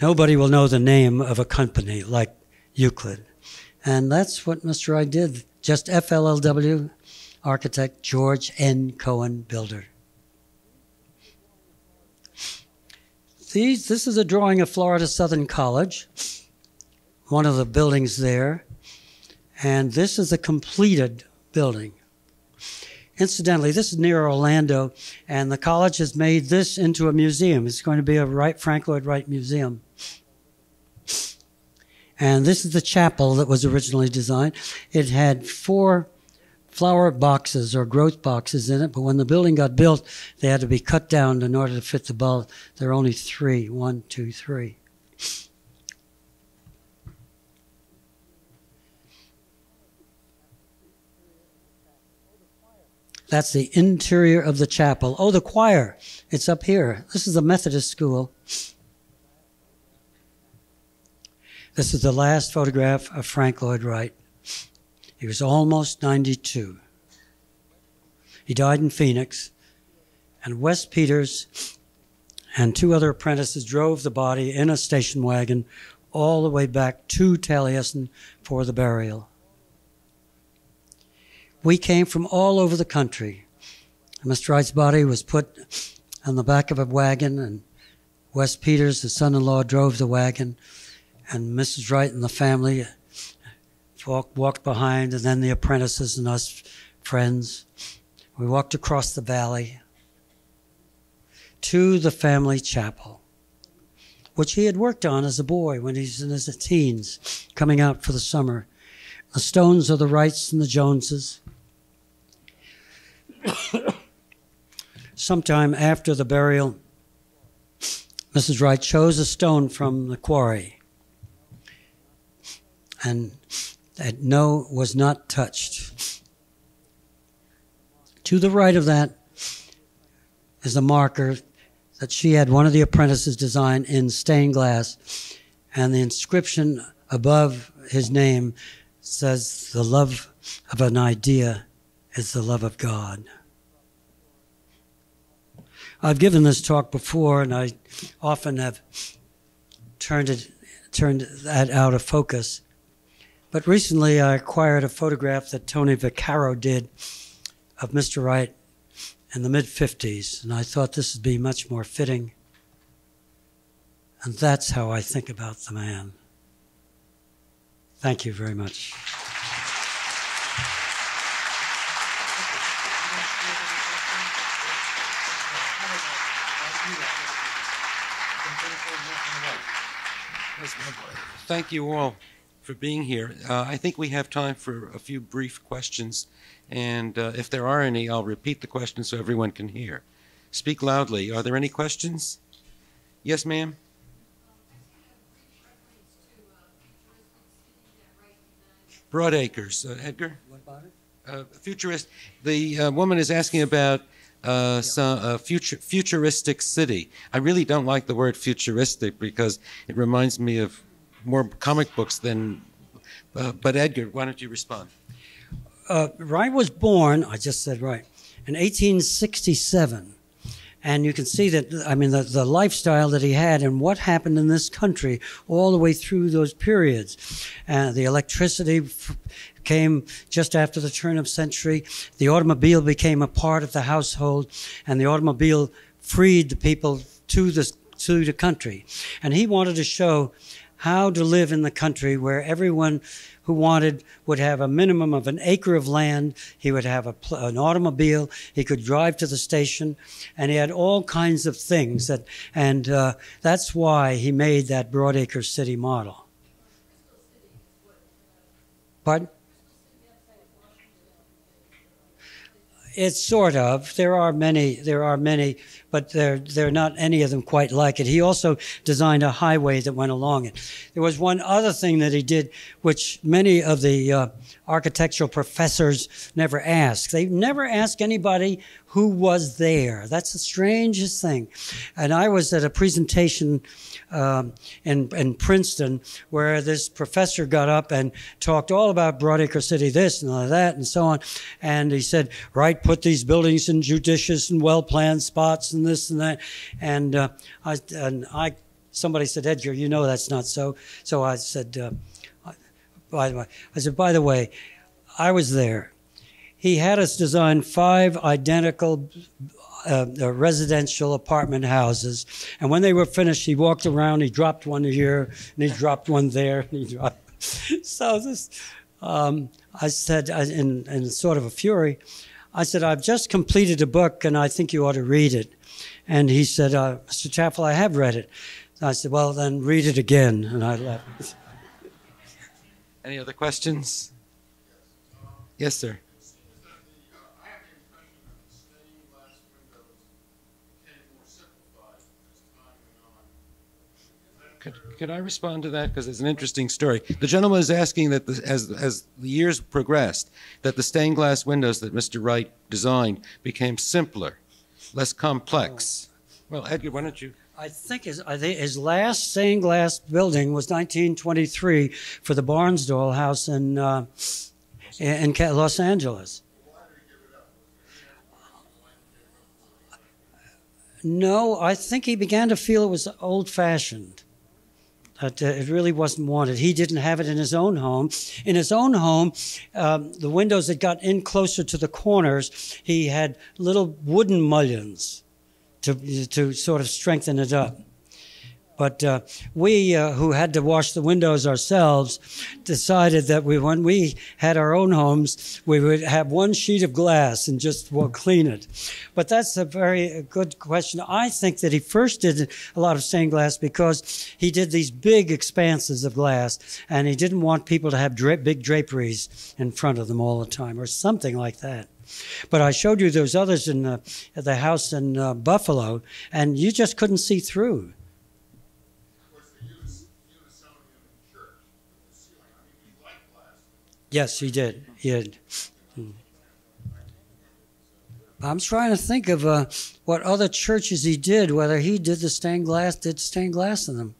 nobody will know the name of a company like Euclid." And that's what Mr. Wright did, just FLLW, architect George N. Cohen, builder. This is a drawing of Florida Southern College, one of the buildings there, and this is a completed building. Incidentally, this is near Orlando, and the college has made this into a museum. It's going to be a Frank Lloyd Wright Museum. And this is the chapel that was originally designed. It had 4 flower boxes or growth boxes in it, but when the building got built, they had to be cut down in order to fit the bulb. There are only 3, 1, 2, 3. That's the interior of the chapel. Oh, the choir, it's up here. This is the Methodist school. This is the last photograph of Frank Lloyd Wright. He was almost 92. He died in Phoenix, and Wes Peters and 2 other apprentices drove the body in a station wagon all the way back to Taliesin for the burial. We came from all over the country. Mr. Wright's body was put on the back of a wagon, and Wes Peters, his son-in-law, drove the wagon, and Mrs. Wright and the family walked behind, and then the apprentices and us friends. We walked across the valley to the family chapel, which he had worked on as a boy when he's in his teens, coming out for the summer. The stones are the Wrights and the Joneses. Sometime after the burial, Mrs. Wright chose a stone from the quarry, and that was not touched. To the right of that is a marker that she had one of the apprentices design in stained glass, and the inscription above his name says, "The love of an idea is the love of God." I've given this talk before, and I often have turned that out of focus. But recently I acquired a photograph that Tony Vaccaro did of Mr. Wright in the mid-50s, and I thought this would be much more fitting. And that's how I think about the man. Thank you very much. Thank you all for being here. I think we have time for a few brief questions, and if there are any, I'll repeat the question so everyone can hear. Speak loudly. Are there any questions? Yes, ma'am? Broadacres. Edgar? What about it? Futurist. The woman is asking about futuristic city. I really don't like the word futuristic because it reminds me of more comic books than, but Edgar, why don't you respond? Wright was born, I just said Wright, in 1867, And you can see that, I mean, the lifestyle that he had and what happened in this country all the way through those periods. The electricity came just after the turn of century. The automobile became a part of the household, and the automobile freed the people to the country. And he wanted to show how to live in the country where everyone who wanted would have a minimum of an acre of land. He would have an automobile. He could drive to the station, and he had all kinds of things that, and that's why he made that Broadacre City model. Pardon? It's sort of. There are many, but they're not any of them quite like it. He also designed a highway that went along it. There was one other thing that he did, which many of the architectural professors never ask. They never ask anybody who was there. That's the strangest thing. And I was at a presentation in Princeton where this professor got up and talked all about Broadacre City, this and that and so on. And he said, Wright put these buildings in judicious and well-planned spots and this and that. And somebody said, Edgar, you know that's not so. So I said, by the way, I was there. He had us design 5 identical residential apartment houses. And when they were finished, he walked around, he dropped one here, and he dropped one there, and he dropped. So this, I said, in sort of a fury, I said, I've just completed a book, and I think you ought to read it. And he said, Mr. Tafel, I have read it. And I said, well, then read it again. And I left. Any other questions? Yes, sir. Could I respond to that? Because it's an interesting story. The gentleman is asking that as the years progressed, that the stained glass windows that Mr. Wright designed became simpler, less complex. Well, Edgar, why don't you? I think his last stained glass building was 1923 for the Barnsdall House in Los Angeles. No, I think he began to feel it was old-fashioned. That it really wasn't wanted. He didn't have it in his own home. In his own home, the windows that got in closer to the corners, he had little wooden mullions to sort of strengthen it up. But we, who had to wash the windows ourselves, decided that when we had our own homes, we would have one sheet of glass and just clean it. But that's a very good question. I think that he first did a lot of stained glass because he did these big expanses of glass, and he didn't want people to have big draperies in front of them all the time or something like that. But I showed you those others in the house in Buffalo, and you just couldn't see through. Yes, he did. He did. I'm trying to think of what other churches he did. Whether he did the stained glass, in them.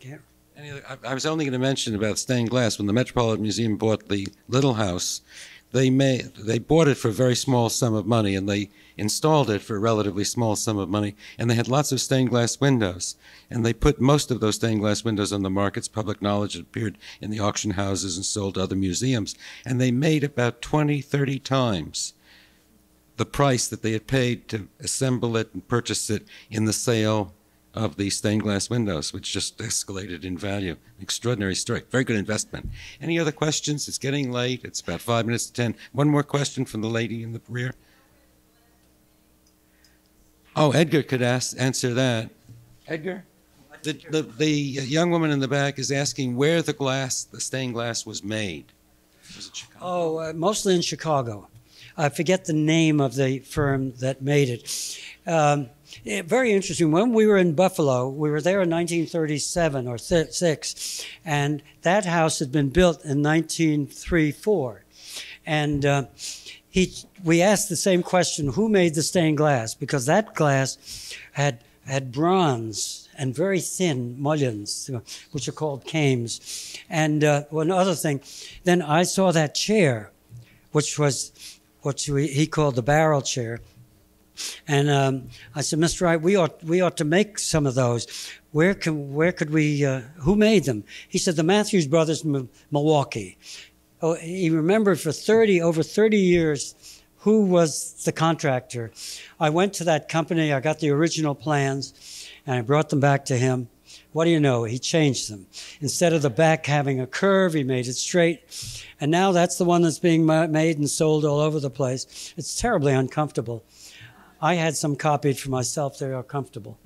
Yeah. I was only going to mention about stained glass when the Metropolitan Museum bought the Little House. They bought it for a very small sum of money, and they installed it for a relatively small sum of money, and they had lots of stained glass windows. And they put most of those stained glass windows on the markets. Public knowledge appeared in the auction houses and sold to other museums. And they made about 20, 30 times the price that they had paid to assemble it and purchase it in the sale of the stained glass windows, which just escalated in value. Extraordinary story. Very good investment. Any other questions? It's getting late. It's about 5 minutes to 10. One more question from the lady in the rear. Oh, Edgar could answer that. Edgar? The young woman in the back is asking where the stained glass was made. Was it Chicago? Oh, mostly in Chicago. I forget the name of the firm that made it. Very interesting. When we were in Buffalo, we were there in 1937 or 36, and that house had been built in 1934. And we asked the same question, who made the stained glass? Because that glass had bronze and very thin mullions, which are called cames. And one other thing, then I saw that chair, which was what he called the barrel chair. And I said, Mr. Wright, we ought to make some of those. Where could we, who made them? He said, the Matthews brothers from Milwaukee. Oh, he remembered for over 30 years who was the contractor. I went to that company, I got the original plans, and I brought them back to him. What do you know? He changed them. Instead of the back having a curve, he made it straight. And now that's the one that's being made and sold all over the place. It's terribly uncomfortable. I had some copied for myself. They are comfortable.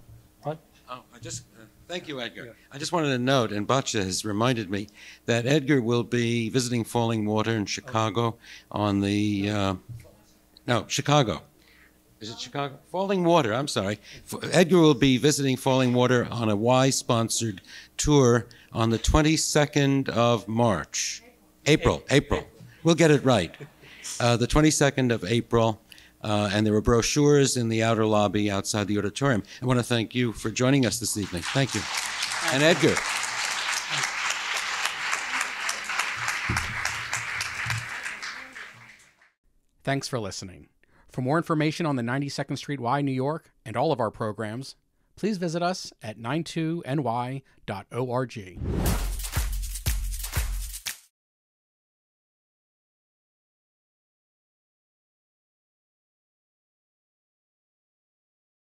What? Oh, I just, thank you, Edgar. Yeah. I just wanted to note, and Batya has reminded me, that Edgar will be visiting Fallingwater in Chicago on the, no, Chicago. Is it Chicago? Fallingwater, I'm sorry. Edgar will be visiting Fallingwater on a Y-sponsored tour on the 22nd of March. April. We'll get it right. The 22nd of April, and there were brochures in the outer lobby outside the auditorium. I want to thank you for joining us this evening. Thank you. And Edgar. Thanks for listening. For more information on the 92nd Street Y New York and all of our programs, please visit us at 92ny.org.